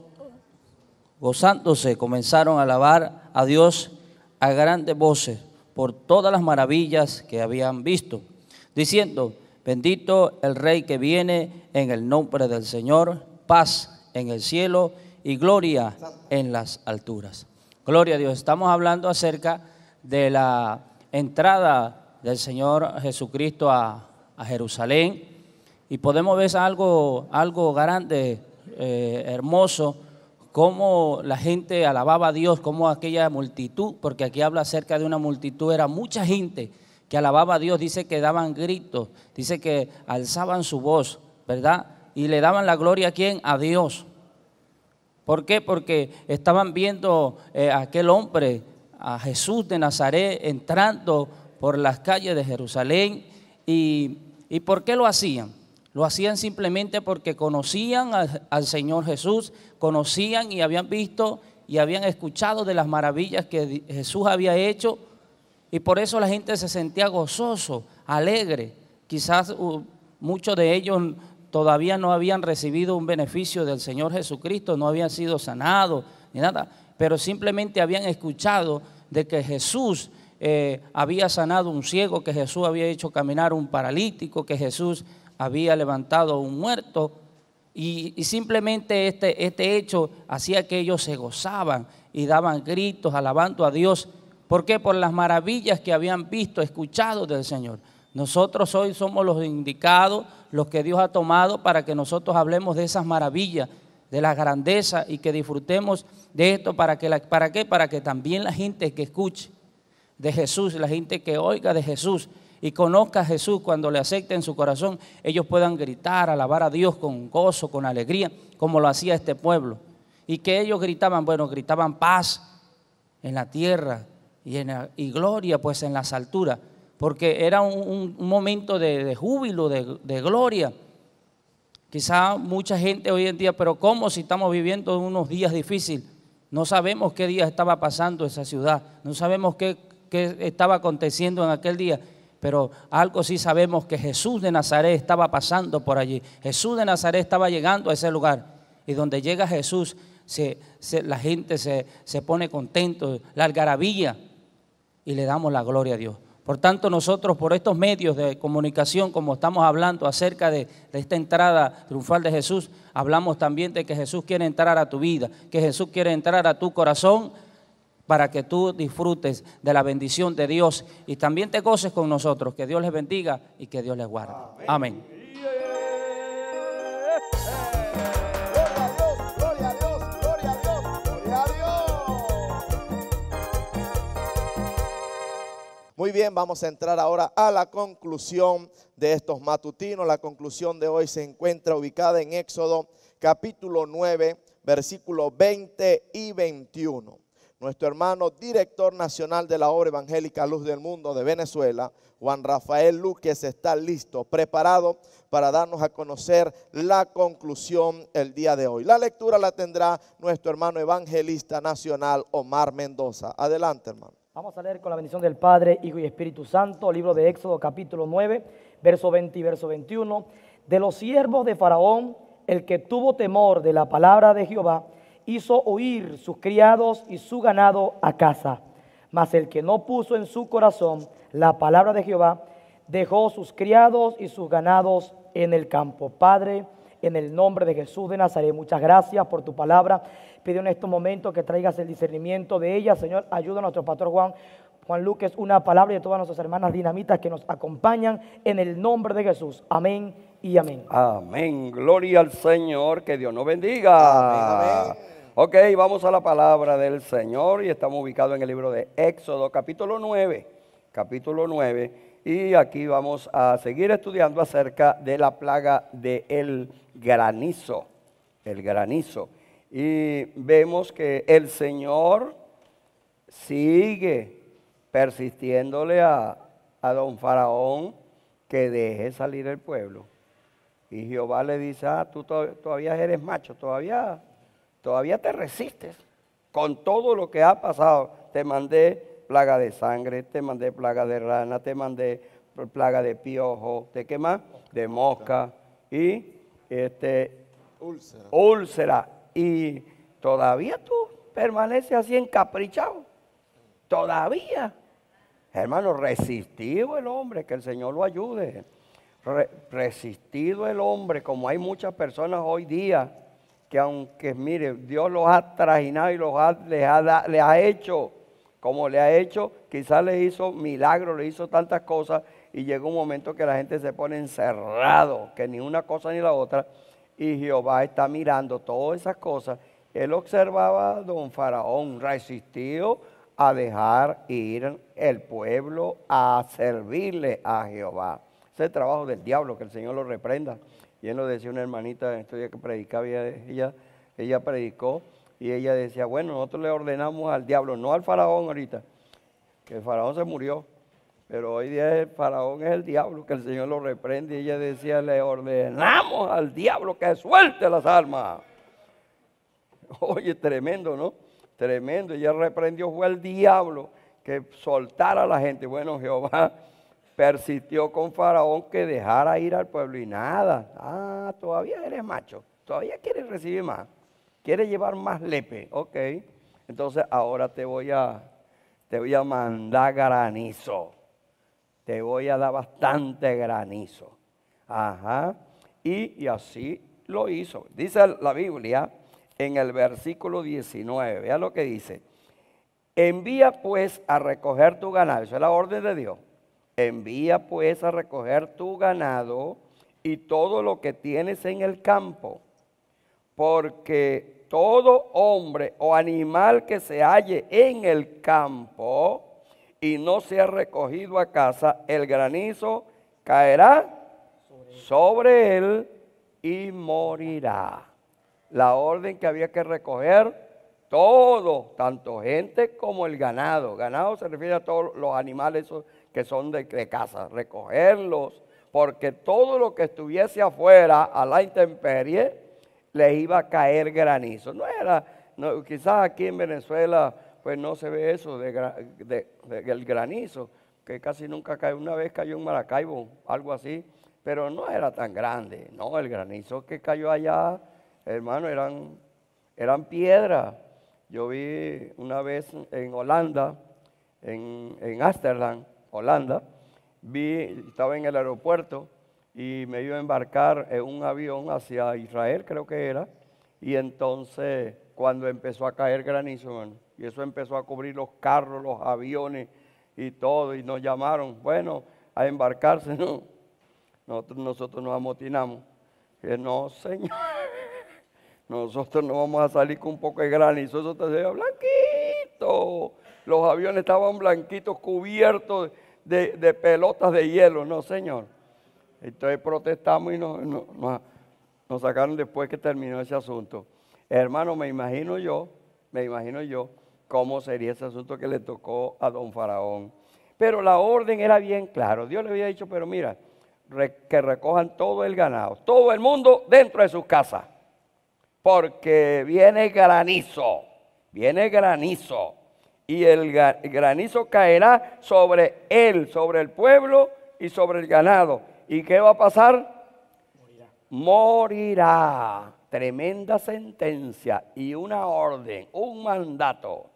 gozándose comenzaron a alabar a Dios a grandes voces por todas las maravillas que habían visto, diciendo: bendito el Rey que viene en el nombre del Señor, paz en el cielo y gloria en las alturas. Gloria a Dios. Estamos hablando acerca de la entrada del Señor Jesucristo a, a Jerusalén y podemos ver algo, algo grande, eh, hermoso, cómo la gente alababa a Dios, cómo aquella multitud, porque aquí habla acerca de una multitud, era mucha gente que alababa a Dios, dice que daban gritos, dice que alzaban su voz, ¿verdad? Y le daban la gloria a ¿quién? A Dios. ¿Por qué? Porque estaban viendo eh, a aquel hombre, a Jesús de Nazaret, entrando por las calles de Jerusalén. Y, ¿Y por qué lo hacían? Lo hacían simplemente porque conocían al, al Señor Jesús, conocían y habían visto y habían escuchado de las maravillas que Jesús había hecho. Y por eso la gente se sentía gozoso, alegre. Quizás uh, muchos de ellos todavía no habían recibido un beneficio del Señor Jesucristo, no habían sido sanados ni nada, pero simplemente habían escuchado de que Jesús eh, había sanado un ciego, que Jesús había hecho caminar un paralítico, que Jesús había levantado un muerto y, y simplemente este, este hecho hacía que ellos se gozaban y daban gritos alabando a Dios ¿Por qué? Por las maravillas que habían visto, escuchado del Señor. Nosotros hoy somos los indicados, los que Dios ha tomado para que nosotros hablemos de esas maravillas, de la grandeza, y que disfrutemos de esto. ¿Para que la, para qué? Para que también la gente que escuche de Jesús, la gente que oiga de Jesús y conozca a Jesús, cuando le acepte en su corazón, ellos puedan gritar, alabar a Dios con gozo, con alegría, como lo hacía este pueblo. Y que ellos gritaban, bueno, gritaban paz en la tierra y, en la, y gloria pues en las alturas. Porque era un, un momento de, de júbilo, de, de gloria. Quizá mucha gente hoy en día, pero ¿cómo si estamos viviendo unos días difíciles? No sabemos qué día estaba pasando esa ciudad, no sabemos qué, qué estaba aconteciendo en aquel día, pero algo sí sabemos, que Jesús de Nazaret estaba pasando por allí. Jesús de Nazaret estaba llegando a ese lugar, y donde llega Jesús, se, se, la gente se, se pone contento, la algarabía, y le damos la gloria a Dios. Por tanto, nosotros por estos medios de comunicación, como estamos hablando acerca de, de esta entrada triunfal de Jesús, hablamos también de que Jesús quiere entrar a tu vida, que Jesús quiere entrar a tu corazón para que tú disfrutes de la bendición de Dios y también te goces con nosotros. Que Dios les bendiga y que Dios les guarde. Amén. Amén. Muy bien, vamos a entrar ahora a la conclusión de estos matutinos. La conclusión de hoy se encuentra ubicada en Éxodo capítulo nueve, versículos veinte y veintiuno. Nuestro hermano director nacional de la obra evangélica Luz del Mundo de Venezuela, Juan Rafael Luquez, está listo, preparado para darnos a conocer la conclusión el día de hoy. La lectura la tendrá nuestro hermano evangelista nacional Omar Mendoza. Adelante, hermano. Vamos a leer con la bendición del Padre, Hijo y Espíritu Santo, libro de Éxodo capítulo nueve, verso veinte y verso veintiuno. De los siervos de Faraón, el que tuvo temor de la palabra de Jehová, hizo huir sus criados y su ganado a casa. Mas el que no puso en su corazón la palabra de Jehová, dejó sus criados y sus ganados en el campo. Padre, en el nombre de Jesús de Nazaret, muchas gracias por tu palabra. Pido en estos momentos que traigas el discernimiento de ella. Señor, ayuda a nuestro pastor Juan, Juan Luquez, una palabra, y a todas nuestras hermanas dinamitas que nos acompañan, en el nombre de Jesús. Amén y amén. Amén. Gloria al Señor. Que Dios nos bendiga. Amén, amén. Ok, vamos a la palabra del Señor, y estamos ubicados en el libro de Éxodo, capítulo nueve. Capítulo nueve. Y aquí vamos a seguir estudiando acerca de la plaga del granizo, el granizo. Y vemos que el Señor sigue persistiéndole a, a don Faraón que deje salir el pueblo. Y Jehová le dice, ah, tú to- todavía eres macho, todavía, todavía te resistes con todo lo que ha pasado. Te mandé plaga de sangre, te mandé plaga de rana, te mandé plaga de piojo, ¿de qué más? De mosca y este, úlcera. úlcera. Y todavía tú permaneces así encaprichado, todavía. Hermano, resistido el hombre, que el Señor lo ayude. Re- resistido el hombre, como hay muchas personas hoy día, que aunque, mire, Dios los ha trajinado y los ha, les, ha, les ha hecho... Como le ha hecho, quizás le hizo milagros, le hizo tantas cosas, y llega un momento que la gente se pone encerrado, que ni una cosa ni la otra, y Jehová está mirando todas esas cosas. Él observaba a don Faraón resistido a dejar ir el pueblo a servirle a Jehová. Ese es el trabajo del diablo, que el Señor lo reprenda. Y él lo decía una hermanita en estos días que predicaba, ella, ella predicó. Y ella decía, bueno, nosotros le ordenamos al diablo, no al faraón ahorita, que el faraón se murió, pero hoy día el faraón es el diablo, que el Señor lo reprende. Y ella decía, le ordenamos al diablo que suelte las armas. Oye, tremendo, ¿no? Tremendo. Ella reprendió, fue el diablo que soltara a la gente. Bueno, Jehová persistió con Faraón que dejara ir al pueblo, y nada. Ah, todavía eres macho, todavía quieres recibir más. ¿Quieres llevar más lepe? Ok, entonces ahora te voy a, te voy a mandar granizo. Te voy a dar bastante granizo. Ajá, y, y así lo hizo. Dice la Biblia en el versículo diecinueve, vea lo que dice. Envía pues a recoger tu ganado, esa es la orden de Dios. Envía pues a recoger tu ganado y todo lo que tienes en el campo, porque todo hombre o animal que se halle en el campo y no sea recogido a casa, el granizo caerá sobre él y morirá. La orden que había que recoger todo, tanto gente como el ganado. Ganado se refiere a todos los animales que son de, de casa, recogerlos, porque todo lo que estuviese afuera a la intemperie les iba a caer granizo. No era, no, quizás aquí en Venezuela pues no se ve eso de, de, de, del granizo, que casi nunca cae. Una vez cayó en Maracaibo, algo así, pero no era tan grande. No, el granizo que cayó allá, hermano, eran, eran piedras. Yo vi una vez en Holanda, en, en Ámsterdam, Holanda, vi, estaba en el aeropuerto y me iba a embarcar en un avión hacia Israel, creo que era, y entonces cuando empezó a caer granizo, bueno, y eso empezó a cubrir los carros, los aviones y todo, y nos llamaron, bueno, a embarcarse, ¿no? Nosotros, nosotros nos amotinamos, que no, señor. Nosotros no vamos a salir con un poco de granizo, eso te decía, blanquito. Los aviones estaban blanquitos, cubiertos de, de pelotas de hielo, no señor. Entonces protestamos y nos, nos, nos sacaron después que terminó ese asunto. Hermano, me imagino yo, me imagino yo cómo sería ese asunto que le tocó a don Faraón. Pero la orden era bien clara. Dios le había dicho, pero mira, que recojan todo el ganado, todo el mundo dentro de sus casas. Porque viene granizo, viene granizo, y el granizo caerá sobre él, sobre el pueblo y sobre el ganado. ¿Y qué va a pasar? Morirá. Morirá. Tremenda sentencia y una orden, un mandato.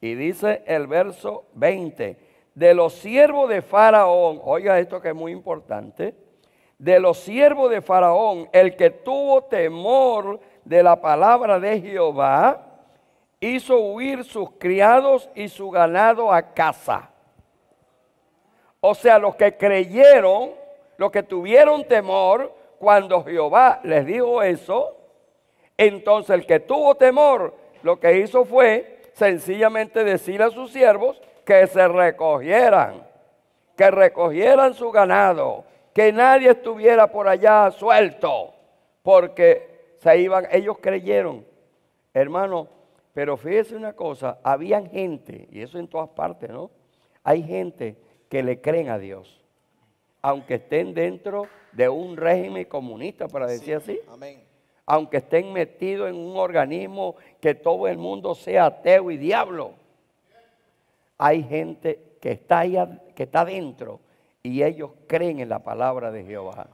Y dice el verso veinte, de los siervos de Faraón, oiga esto que es muy importante, de los siervos de Faraón, el que tuvo temor de la palabra de Jehová, hizo huir sus criados y su ganado a casa. O sea, los que creyeron, los que tuvieron temor, cuando Jehová les dijo eso, entonces el que tuvo temor, lo que hizo fue sencillamente decir a sus siervos que se recogieran, que recogieran su ganado, que nadie estuviera por allá suelto, porque se iban, ellos creyeron, hermano. Pero fíjese una cosa, habían gente, y eso en todas partes, ¿no? Hay gente que le creen a Dios, aunque estén dentro de un régimen comunista, para decir sí, así, amén. Aunque estén metidos en un organismo que todo el mundo sea ateo y diablo, hay gente que está allá, que está dentro, y ellos creen en la palabra de Jehová.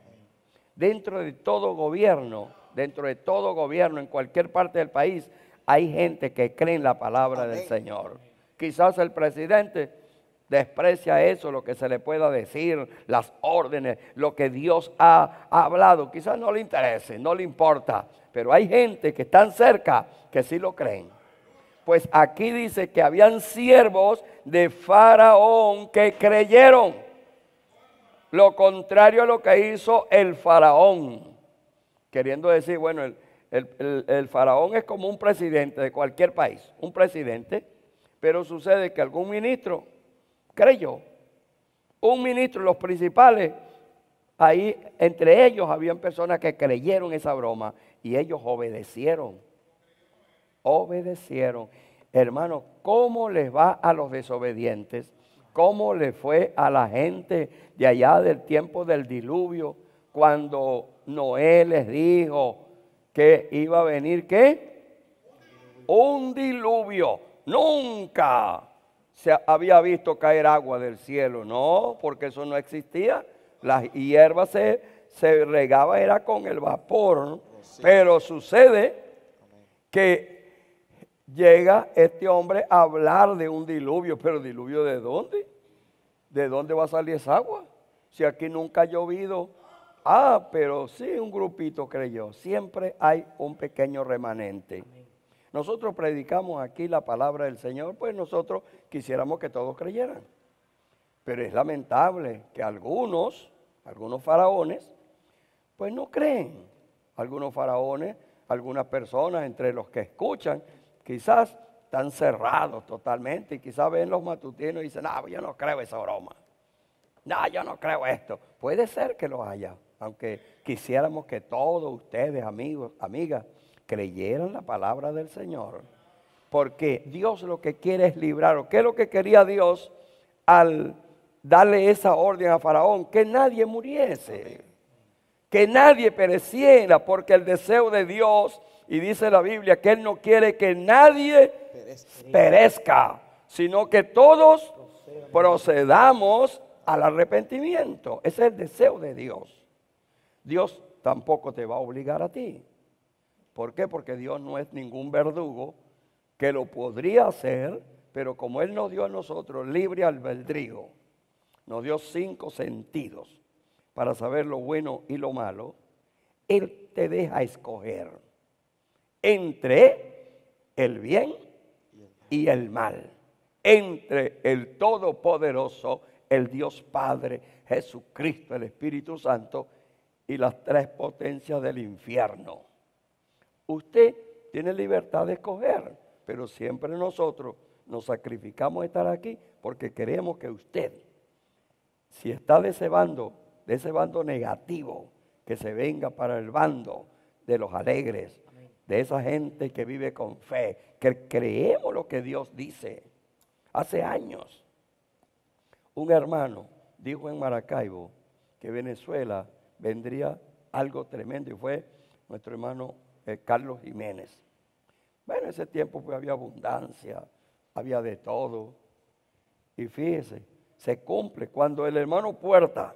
Dentro de todo gobierno, dentro de todo gobierno, en cualquier parte del país, hay gente que cree en la palabra amén. Del Señor. Quizás el presidente desprecia eso, lo que se le pueda decir, las órdenes, lo que Dios ha, ha hablado. Quizás no le interese, no le importa, pero hay gente que están cerca que sí lo creen. Pues aquí dice que habían siervos de Faraón que creyeron. Lo contrario a lo que hizo el Faraón. Queriendo decir, bueno, el, el, el, el faraón es como un presidente de cualquier país, un presidente, pero sucede que algún ministro creyó, un ministro, los principales, ahí entre ellos habían personas que creyeron esa broma y ellos obedecieron, obedecieron. Hermanos, ¿cómo les va a los desobedientes? ¿Cómo les fue a la gente de allá del tiempo del diluvio cuando Noé les dijo que iba a venir, ¿qué? Un diluvio. Nunca se había visto caer agua del cielo, no, porque eso no existía. Las hierbas se, se regaba, era con el vapor, ¿no? Pero sucede que llega este hombre a hablar de un diluvio, pero ¿diluvio de dónde? ¿De dónde va a salir esa agua? Si aquí nunca ha llovido. Ah, pero sí, un grupito creyó. Siempre hay un pequeño remanente. Nosotros predicamos aquí la palabra del Señor, pues nosotros quisiéramos que todos creyeran. Pero es lamentable que algunos, algunos faraones, pues no creen. Algunos faraones, algunas personas entre los que escuchan, quizás están cerrados totalmente y quizás ven los matutinos y dicen, no, yo no creo esa broma, no, yo no creo esto. Puede ser que lo haya, aunque quisiéramos que todos ustedes, amigos, amigas, creyeran la palabra del Señor. Porque Dios lo que quiere es librar, o qué es lo que quería Dios al darle esa orden a Faraón, que nadie muriese, que nadie pereciera, porque el deseo de Dios, y dice la Biblia, que Él no quiere que nadie perezca, sino que todos procedamos al arrepentimiento. Ese es el deseo de Dios. Dios tampoco te va a obligar a ti. ¿Por qué? Porque Dios no es ningún verdugo que lo podría hacer, pero como Él nos dio a nosotros libre albedrío, nos dio cinco sentidos para saber lo bueno y lo malo, Él te deja escoger entre el bien y el mal, entre el Todopoderoso, el Dios Padre, Jesucristo, el Espíritu Santo y las tres potencias del infierno. Usted tiene libertad de escoger, pero siempre nosotros nos sacrificamos de estar aquí porque queremos que usted, si está de ese bando, de ese bando negativo, que se venga para el bando de los alegres, de esa gente que vive con fe, que creemos lo que Dios dice. Hace años, un hermano dijo en Maracaibo que Venezuela vendría algo tremendo y fue nuestro hermano eh, Carlos Jiménez. Bueno, en ese tiempo pues había abundancia, había de todo. Y fíjese, se cumple cuando el hermano Puerta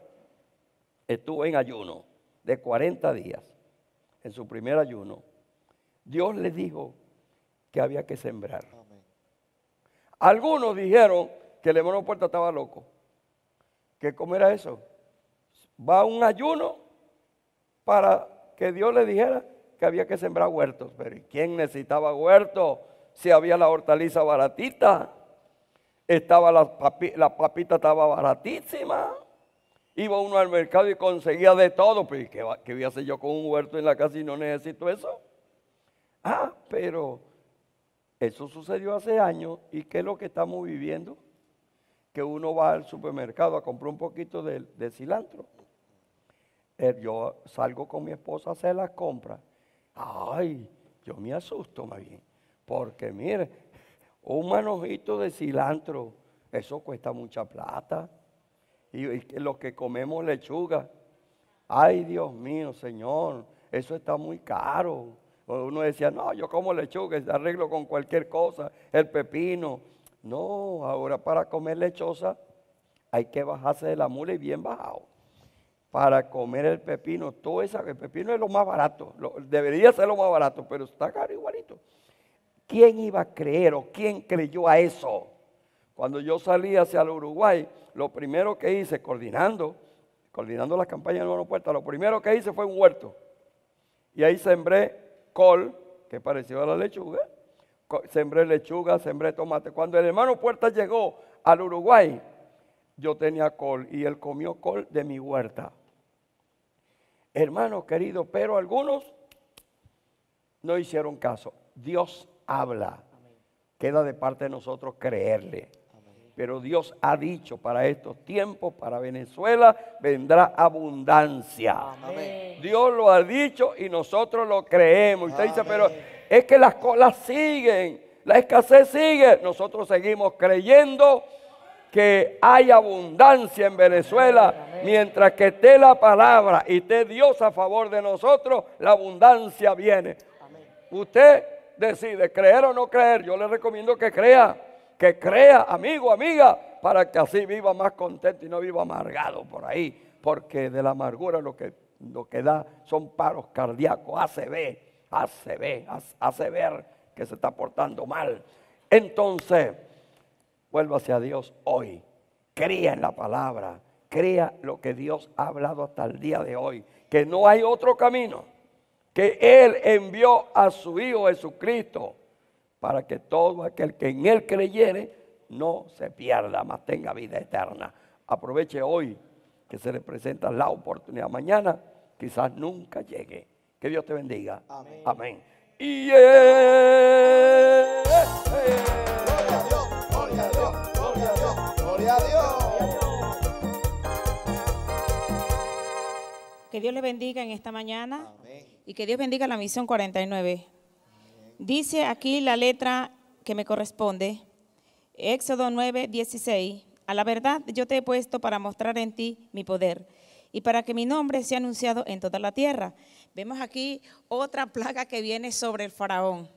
estuvo en ayuno de cuarenta días, en su primer ayuno, Dios le dijo que había que sembrar. Amén. Algunos dijeron que el hermano Puerta estaba loco. ¿Qué cómo era eso? Va a un ayuno para que Dios le dijera que había que sembrar huertos. Pero ¿y quién necesitaba huertos? Si había la hortaliza baratita, estaba la, papi, la papita estaba baratísima. Iba uno al mercado y conseguía de todo. Pero ¿y qué, qué voy a hacer yo con un huerto en la casa y no necesito eso? Ah, pero eso sucedió hace años. ¿Y qué es lo que estamos viviendo? Que uno va al supermercado a comprar un poquito de, de cilantro. Yo salgo con mi esposa a hacer las compras. Ay, yo me asusto más bien. Porque mire, un manojito de cilantro, eso cuesta mucha plata. Y, y los que comemos lechuga, ay Dios mío, Señor, eso está muy caro. Uno decía, no, yo como lechuga, arreglo con cualquier cosa, el pepino. No, ahora para comer lechosa hay que bajarse de la mula y bien bajado. Para comer el pepino, todo eso, el pepino es lo más barato, lo, debería ser lo más barato, pero está caro igualito. ¿Quién iba a creer o quién creyó a eso? Cuando yo salí hacia el Uruguay, lo primero que hice, coordinando, coordinando las campañas de Nueva Puerta, lo primero que hice fue un huerto. Y ahí sembré col, que pareció a la lechuga, sembré lechuga, sembré tomate. Cuando el hermano Puerta llegó al Uruguay, yo tenía col y él comió col de mi huerta. Hermanos queridos, pero algunos no hicieron caso. Dios habla, amén. Queda de parte de nosotros creerle. Amén. Pero Dios ha dicho para estos tiempos, para Venezuela, vendrá abundancia. Amén. Dios lo ha dicho y nosotros lo creemos. Usted dice, pero es que las cosas siguen, la escasez sigue. Nosotros seguimos creyendo que hay abundancia en Venezuela. Amén. Mientras que esté la palabra y esté Dios a favor de nosotros, la abundancia viene. Amén. Usted decide creer o no creer. Yo le recomiendo que crea, que crea, amigo, amiga, para que así viva más contento y no viva amargado por ahí. Porque de la amargura lo que... lo que da son paros cardíacos, hace ver, hace ver, hace ver que se está portando mal. Entonces, vuélvase a Dios hoy, cría en la palabra, cría lo que Dios ha hablado hasta el día de hoy, que no hay otro camino, que Él envió a su Hijo Jesucristo para que todo aquel que en él creyere no se pierda, mas tenga vida eterna. Aproveche hoy que se le presenta la oportunidad. Mañana quizás nunca llegue. Que Dios te bendiga. Amén. Amén. Y yeah. Gloria a Dios, gloria a Dios, gloria a Dios, gloria a Dios. Que Dios le bendiga en esta mañana. Amén. Y que Dios bendiga la misión cuarenta y nueve. Amén. Dice aquí la letra que me corresponde. Éxodo nueve, dieciséis. A la verdad yo te he puesto para mostrar en ti mi poder y para que mi nombre sea anunciado en toda la tierra. Vemos aquí otra plaga que viene sobre el faraón.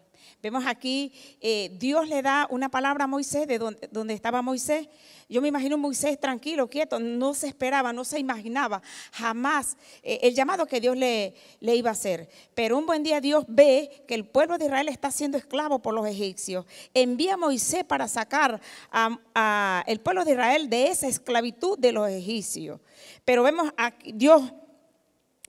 Vemos aquí, eh, Dios le da una palabra a Moisés de donde, donde estaba Moisés. Yo me imagino Moisés tranquilo, quieto, no se esperaba, no se imaginaba jamás eh, el llamado que Dios le, le iba a hacer. Pero un buen día Dios ve que el pueblo de Israel está siendo esclavo por los egipcios. Envía a Moisés para sacar al pueblo de Israel de esa esclavitud de los egipcios. Pero vemos a Dios...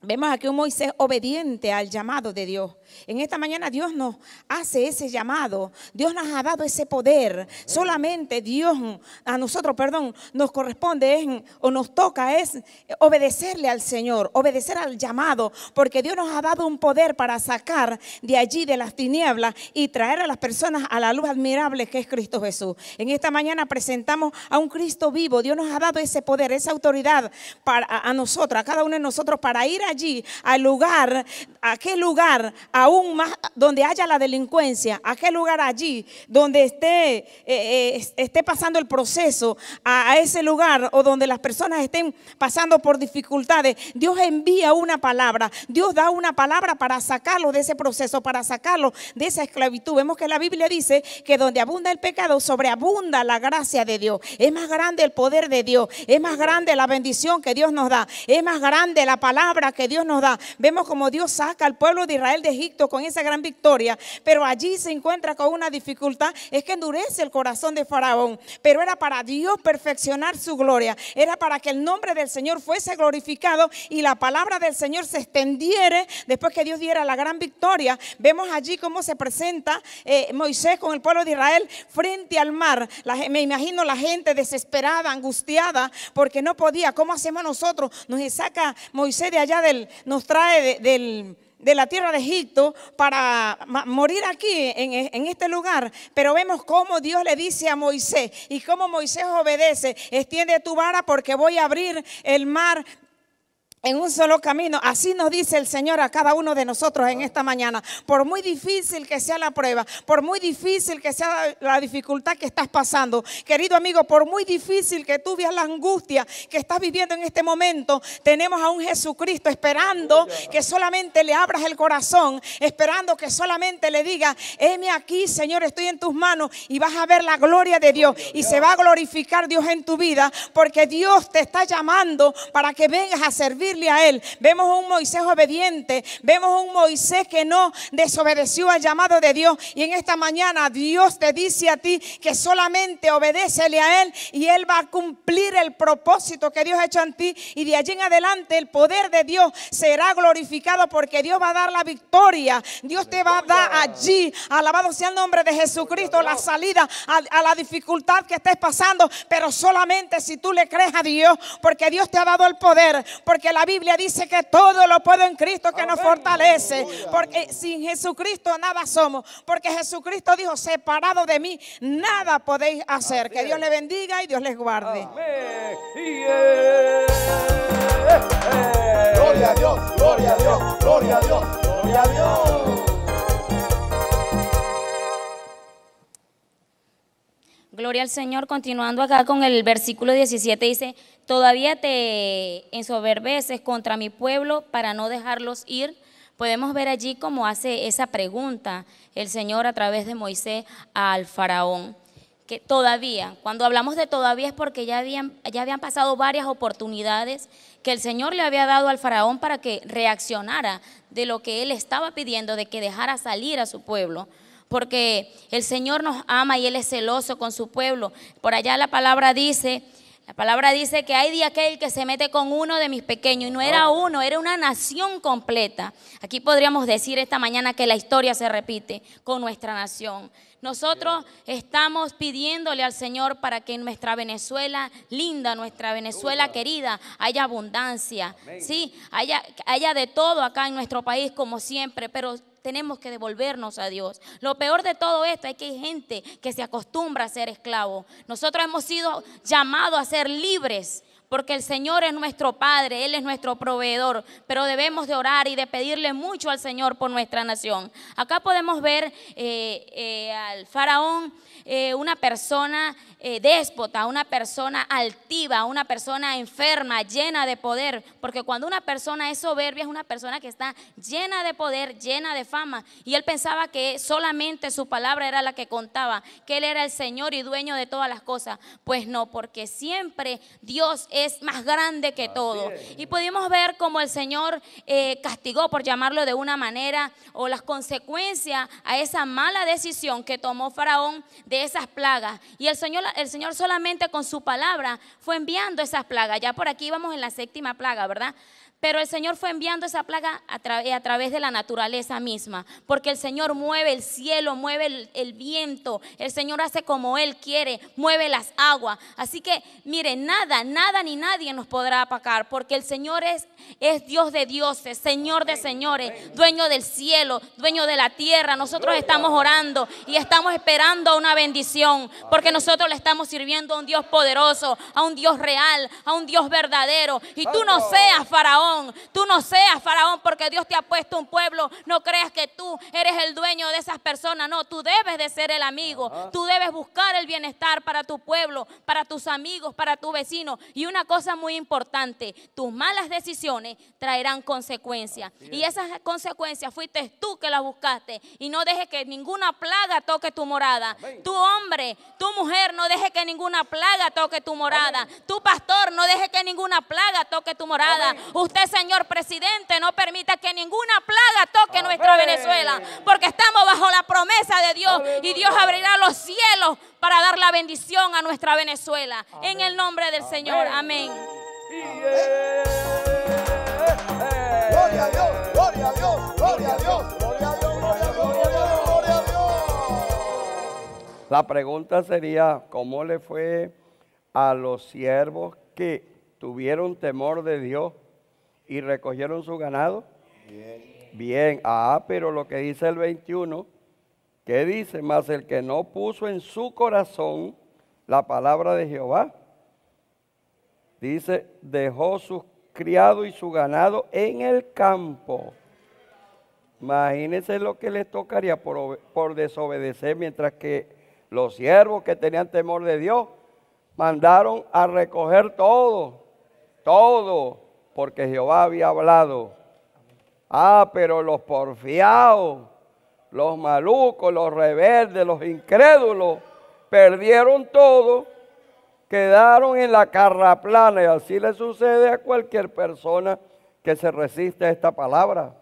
Vemos aquí un Moisés obediente al llamado de Dios. En esta mañana Dios nos hace ese llamado. Dios nos ha dado ese poder. Solamente Dios, a nosotros, perdón, nos corresponde es, o nos toca es obedecerle al Señor, obedecer al llamado. Porque Dios nos ha dado un poder para sacar de allí, de las tinieblas, y traer a las personas a la luz admirable que es Cristo Jesús. En esta mañana presentamos a un Cristo vivo. Dios nos ha dado ese poder, esa autoridad para, a, a nosotros, a cada uno de nosotros, para ir a allí, al lugar, a aquel lugar aún más donde haya la delincuencia, a aquel lugar allí donde esté, eh, eh, esté pasando el proceso, a, a ese lugar o donde las personas estén pasando por dificultades. Dios envía una palabra, Dios da una palabra para sacarlo de ese proceso, para sacarlo de esa esclavitud. Vemos que la Biblia dice que donde abunda el pecado, sobreabunda la gracia de Dios. Es más grande el poder de Dios, es más grande la bendición que Dios nos da, es más grande la palabra que que Dios nos da. Vemos como Dios saca al pueblo de Israel de Egipto con esa gran victoria, pero allí se encuentra con una dificultad, es que endurece el corazón de Faraón, pero era para Dios perfeccionar su gloria, era para que el nombre del Señor fuese glorificado y la palabra del Señor se extendiere después que Dios diera la gran victoria. Vemos allí cómo se presenta eh, Moisés con el pueblo de Israel frente al mar. La, me imagino la gente desesperada, angustiada, porque no podía. ¿Cómo hacemos nosotros? Nos saca Moisés de allá de nos trae de, del, de la tierra de Egipto para morir aquí en, en este lugar. Pero vemos cómo Dios le dice a Moisés y cómo Moisés obedece: extiende tu vara porque voy a abrir el mar en un solo camino. Así nos dice el Señor a cada uno de nosotros en esta mañana. Por muy difícil que sea la prueba, por muy difícil que sea la dificultad que estás pasando, querido amigo, por muy difícil que tú veas la angustia que estás viviendo en este momento, tenemos a un Jesucristo esperando que solamente le abras el corazón, esperando que solamente le digas: heme aquí, Señor, estoy en tus manos, y vas a ver la gloria de Dios y se va a glorificar Dios en tu vida, porque Dios te está llamando para que vengas a servir a él. Vemos un Moisés obediente, vemos un Moisés que no desobedeció al llamado de Dios, y en esta mañana Dios te dice a ti que solamente obedécele a él y él va a cumplir el propósito que Dios ha hecho en ti, y de allí en adelante el poder de Dios será glorificado porque Dios va a dar la victoria. Dios te va a dar allí, alabado sea el nombre de Jesucristo, la salida a, a la dificultad que estés pasando, pero solamente si tú le crees a Dios, porque Dios te ha dado el poder, porque la La Biblia dice que todo lo puedo en Cristo que nos fortalece, porque sin Jesucristo nada somos, porque Jesucristo dijo: separado de mí nada podéis hacer. Que Dios les bendiga y Dios les guarde. Gloria a Dios, gloria a Dios, gloria a Dios, gloria a Dios. Gloria al Señor. Continuando acá con el versículo diecisiete, dice: todavía te ensoberbeces contra mi pueblo para no dejarlos ir. Podemos ver allí cómo hace esa pregunta el Señor a través de Moisés al faraón. Que todavía, cuando hablamos de todavía es porque ya habían, ya habían pasado varias oportunidades que el Señor le había dado al faraón para que reaccionara de lo que él estaba pidiendo, de que dejara salir a su pueblo. Porque el Señor nos ama y Él es celoso con su pueblo. Por allá la palabra dice, la palabra dice que hay de aquel que se mete con uno de mis pequeños. Y no era uno, era una nación completa. Aquí podríamos decir esta mañana que la historia se repite con nuestra nación. Nosotros estamos pidiéndole al Señor para que en nuestra Venezuela linda, nuestra Venezuela querida, haya abundancia, ¿sí? Haya, haya de todo acá en nuestro país como siempre, pero tenemos que devolvernos a Dios. Lo peor de todo esto es que hay gente que se acostumbra a ser esclavo. Nosotros hemos sido llamados a ser libres, porque el Señor es nuestro Padre, Él es nuestro proveedor, pero debemos de orar y de pedirle mucho al Señor por nuestra nación. Acá podemos ver eh, eh, al faraón, eh, una persona eh, déspota, una persona altiva, una persona enferma, llena de poder, porque cuando una persona es soberbia es una persona que está llena de poder, llena de fama, y él pensaba que solamente su palabra era la que contaba, que él era el Señor y dueño de todas las cosas. Pues no, porque siempre Dios es es más grande que todo. Y pudimos ver cómo el Señor eh, castigó, por llamarlo de una manera, o las consecuencias a esa mala decisión que tomó Faraón de esas plagas. Y el Señor, el Señor solamente con su palabra fue enviando esas plagas. Ya por aquí vamos en la séptima plaga, ¿verdad? Pero el Señor fue enviando esa plaga a, tra a través de la naturaleza misma, porque el Señor mueve el cielo, mueve el, el viento, el Señor hace como Él quiere, mueve las aguas. Así que, mire, nada, nada ni nadie nos podrá apacar, porque el Señor es, es Dios de dioses, Señor de señores, dueño del cielo, dueño de la tierra. Nosotros estamos orando y estamos esperando una bendición, porque nosotros le estamos sirviendo a un Dios poderoso, a un Dios real, a un Dios verdadero. Y tú no seas faraón. Tú no seas faraón, porque Dios te ha puesto un pueblo. No creas que tú eres el dueño de esas personas. No, tú debes de ser el amigo. Uh-huh. Tú debes buscar el bienestar para tu pueblo, para tus amigos, para tu vecino. Y una cosa muy importante, tus malas decisiones traerán consecuencias. Uh-huh. Y esas consecuencias fuiste tú que las buscaste. Y no dejes que ninguna plaga toque tu morada. Amén. Tu hombre, tu mujer, no dejes que ninguna plaga toque tu morada. Amén. Tu pastor, no dejes que ninguna plaga toque tu morada. Amén. Usted, Señor presidente, no permita que ninguna plaga toque Amén. Nuestra Venezuela, porque estamos bajo la promesa de Dios. Aleluya. Y Dios abrirá los cielos para dar la bendición a nuestra Venezuela. Amén. En el nombre del Amén. Señor. Amén. Gloria a Dios, gloria a Dios, gloria a Dios, gloria a Dios, gloria a Dios, gloria a Dios. La pregunta sería, ¿cómo le fue a los siervos que tuvieron temor de Dios y recogieron su ganado? Bien. Bien. Ah, pero lo que dice el veintiuno, ¿qué dice? Mas el que no puso en su corazón la palabra de Jehová, dice, dejó sus criados y su ganado en el campo. Imagínense lo que les tocaría por, por desobedecer, mientras que los siervos que tenían temor de Dios mandaron a recoger todo, todo. Porque Jehová había hablado. Ah, pero los porfiados, los malucos, los rebeldes, los incrédulos, perdieron todo, quedaron en la carraplana. Y así le sucede a cualquier persona que se resiste a esta palabra.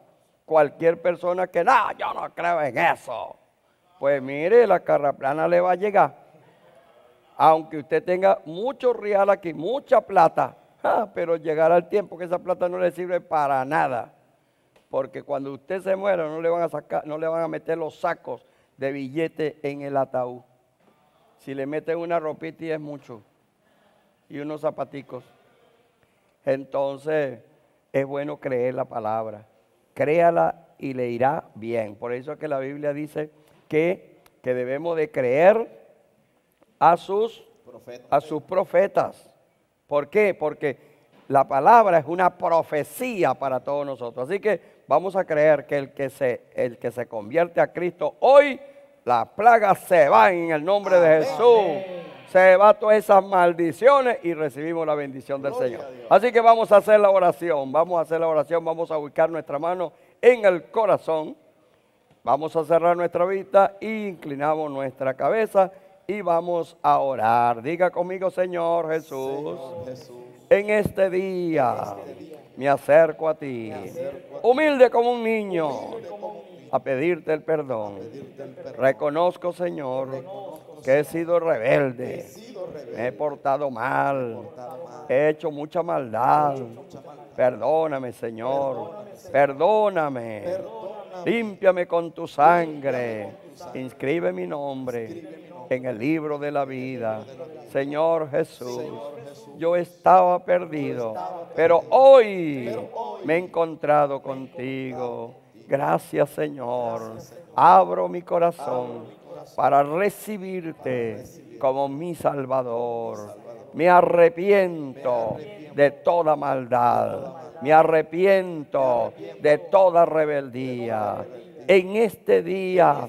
Cualquier persona que, no, yo no creo en eso. Pues mire, la carraplana le va a llegar. Aunque usted tenga mucho real aquí, mucha plata, ah, pero llegará el tiempo que esa plata no le sirve para nada, porque cuando usted se muera no le van a sacar, no le van a meter los sacos de billetes en el ataúd. Si le meten una ropita y es mucho, y unos zapaticos. Entonces es bueno creer la palabra, créala y le irá bien. Por eso es que la Biblia dice que, que debemos de creer a sus, a sus profetas. ¿Por qué? Porque la palabra es una profecía para todos nosotros. Así que vamos a creer que el que se, el que se convierte a Cristo hoy, las plagas se van en el nombre Amén. De Jesús. Se van todas esas maldiciones y recibimos la bendición del Gloria Señor. Así que vamos a hacer la oración. Vamos a hacer la oración. Vamos a ubicar nuestra mano en el corazón. Vamos a cerrar nuestra vista e inclinamos nuestra cabeza. Y vamos a orar. Diga conmigo, Señor Jesús, Señor Jesús, en este día, este día me acerco a ti, acerco a ti humilde, como un niño, humilde como un niño, a pedirte el perdón. A pedirte el perdón. Reconozco, Señor, Reconozco, que he sido rebelde, he sido rebelde, me he portado mal, he, portado mal, he hecho mucha maldad. He hecho mucha maldad. Perdóname, Señor, perdóname, Señor. Perdóname. Perdóname. límpiame con tu sangre, inscribe mi nombre en el libro de la vida. Señor Jesús, yo estaba perdido, pero hoy me he encontrado contigo. Gracias, Señor. Abro mi corazón para recibirte como mi Salvador. Me arrepiento de toda maldad. Me arrepiento de toda rebeldía. En este día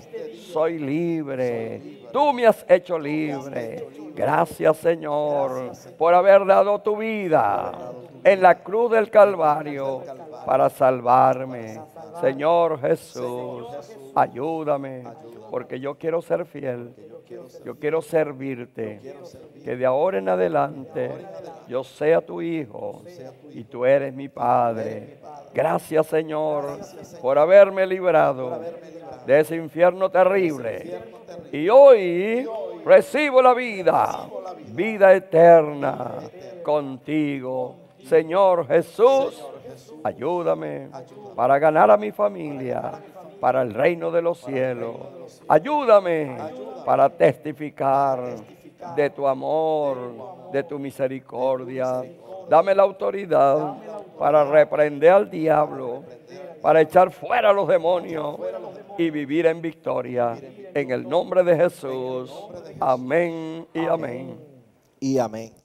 soy libre. Tú me has hecho libre. Gracias, Señor, por haber dado tu vida en la cruz del Calvario para salvarme. Señor Jesús, ayúdame, porque yo quiero ser fiel. Yo quiero servirte, que de ahora en adelante yo sea tu hijo y tú eres mi padre. Gracias, Señor, por haberme librado de ese infierno terrible. Y hoy recibo la vida, vida eterna contigo. Señor Jesús, ayúdame para ganar a mi familia, para el reino de los cielos. Ayúdame para testificar de tu amor, de tu misericordia. Dame la autoridad para reprender al diablo, para echar fuera a los demonios y vivir en victoria. En el nombre de Jesús. Amén y amén. Y amén.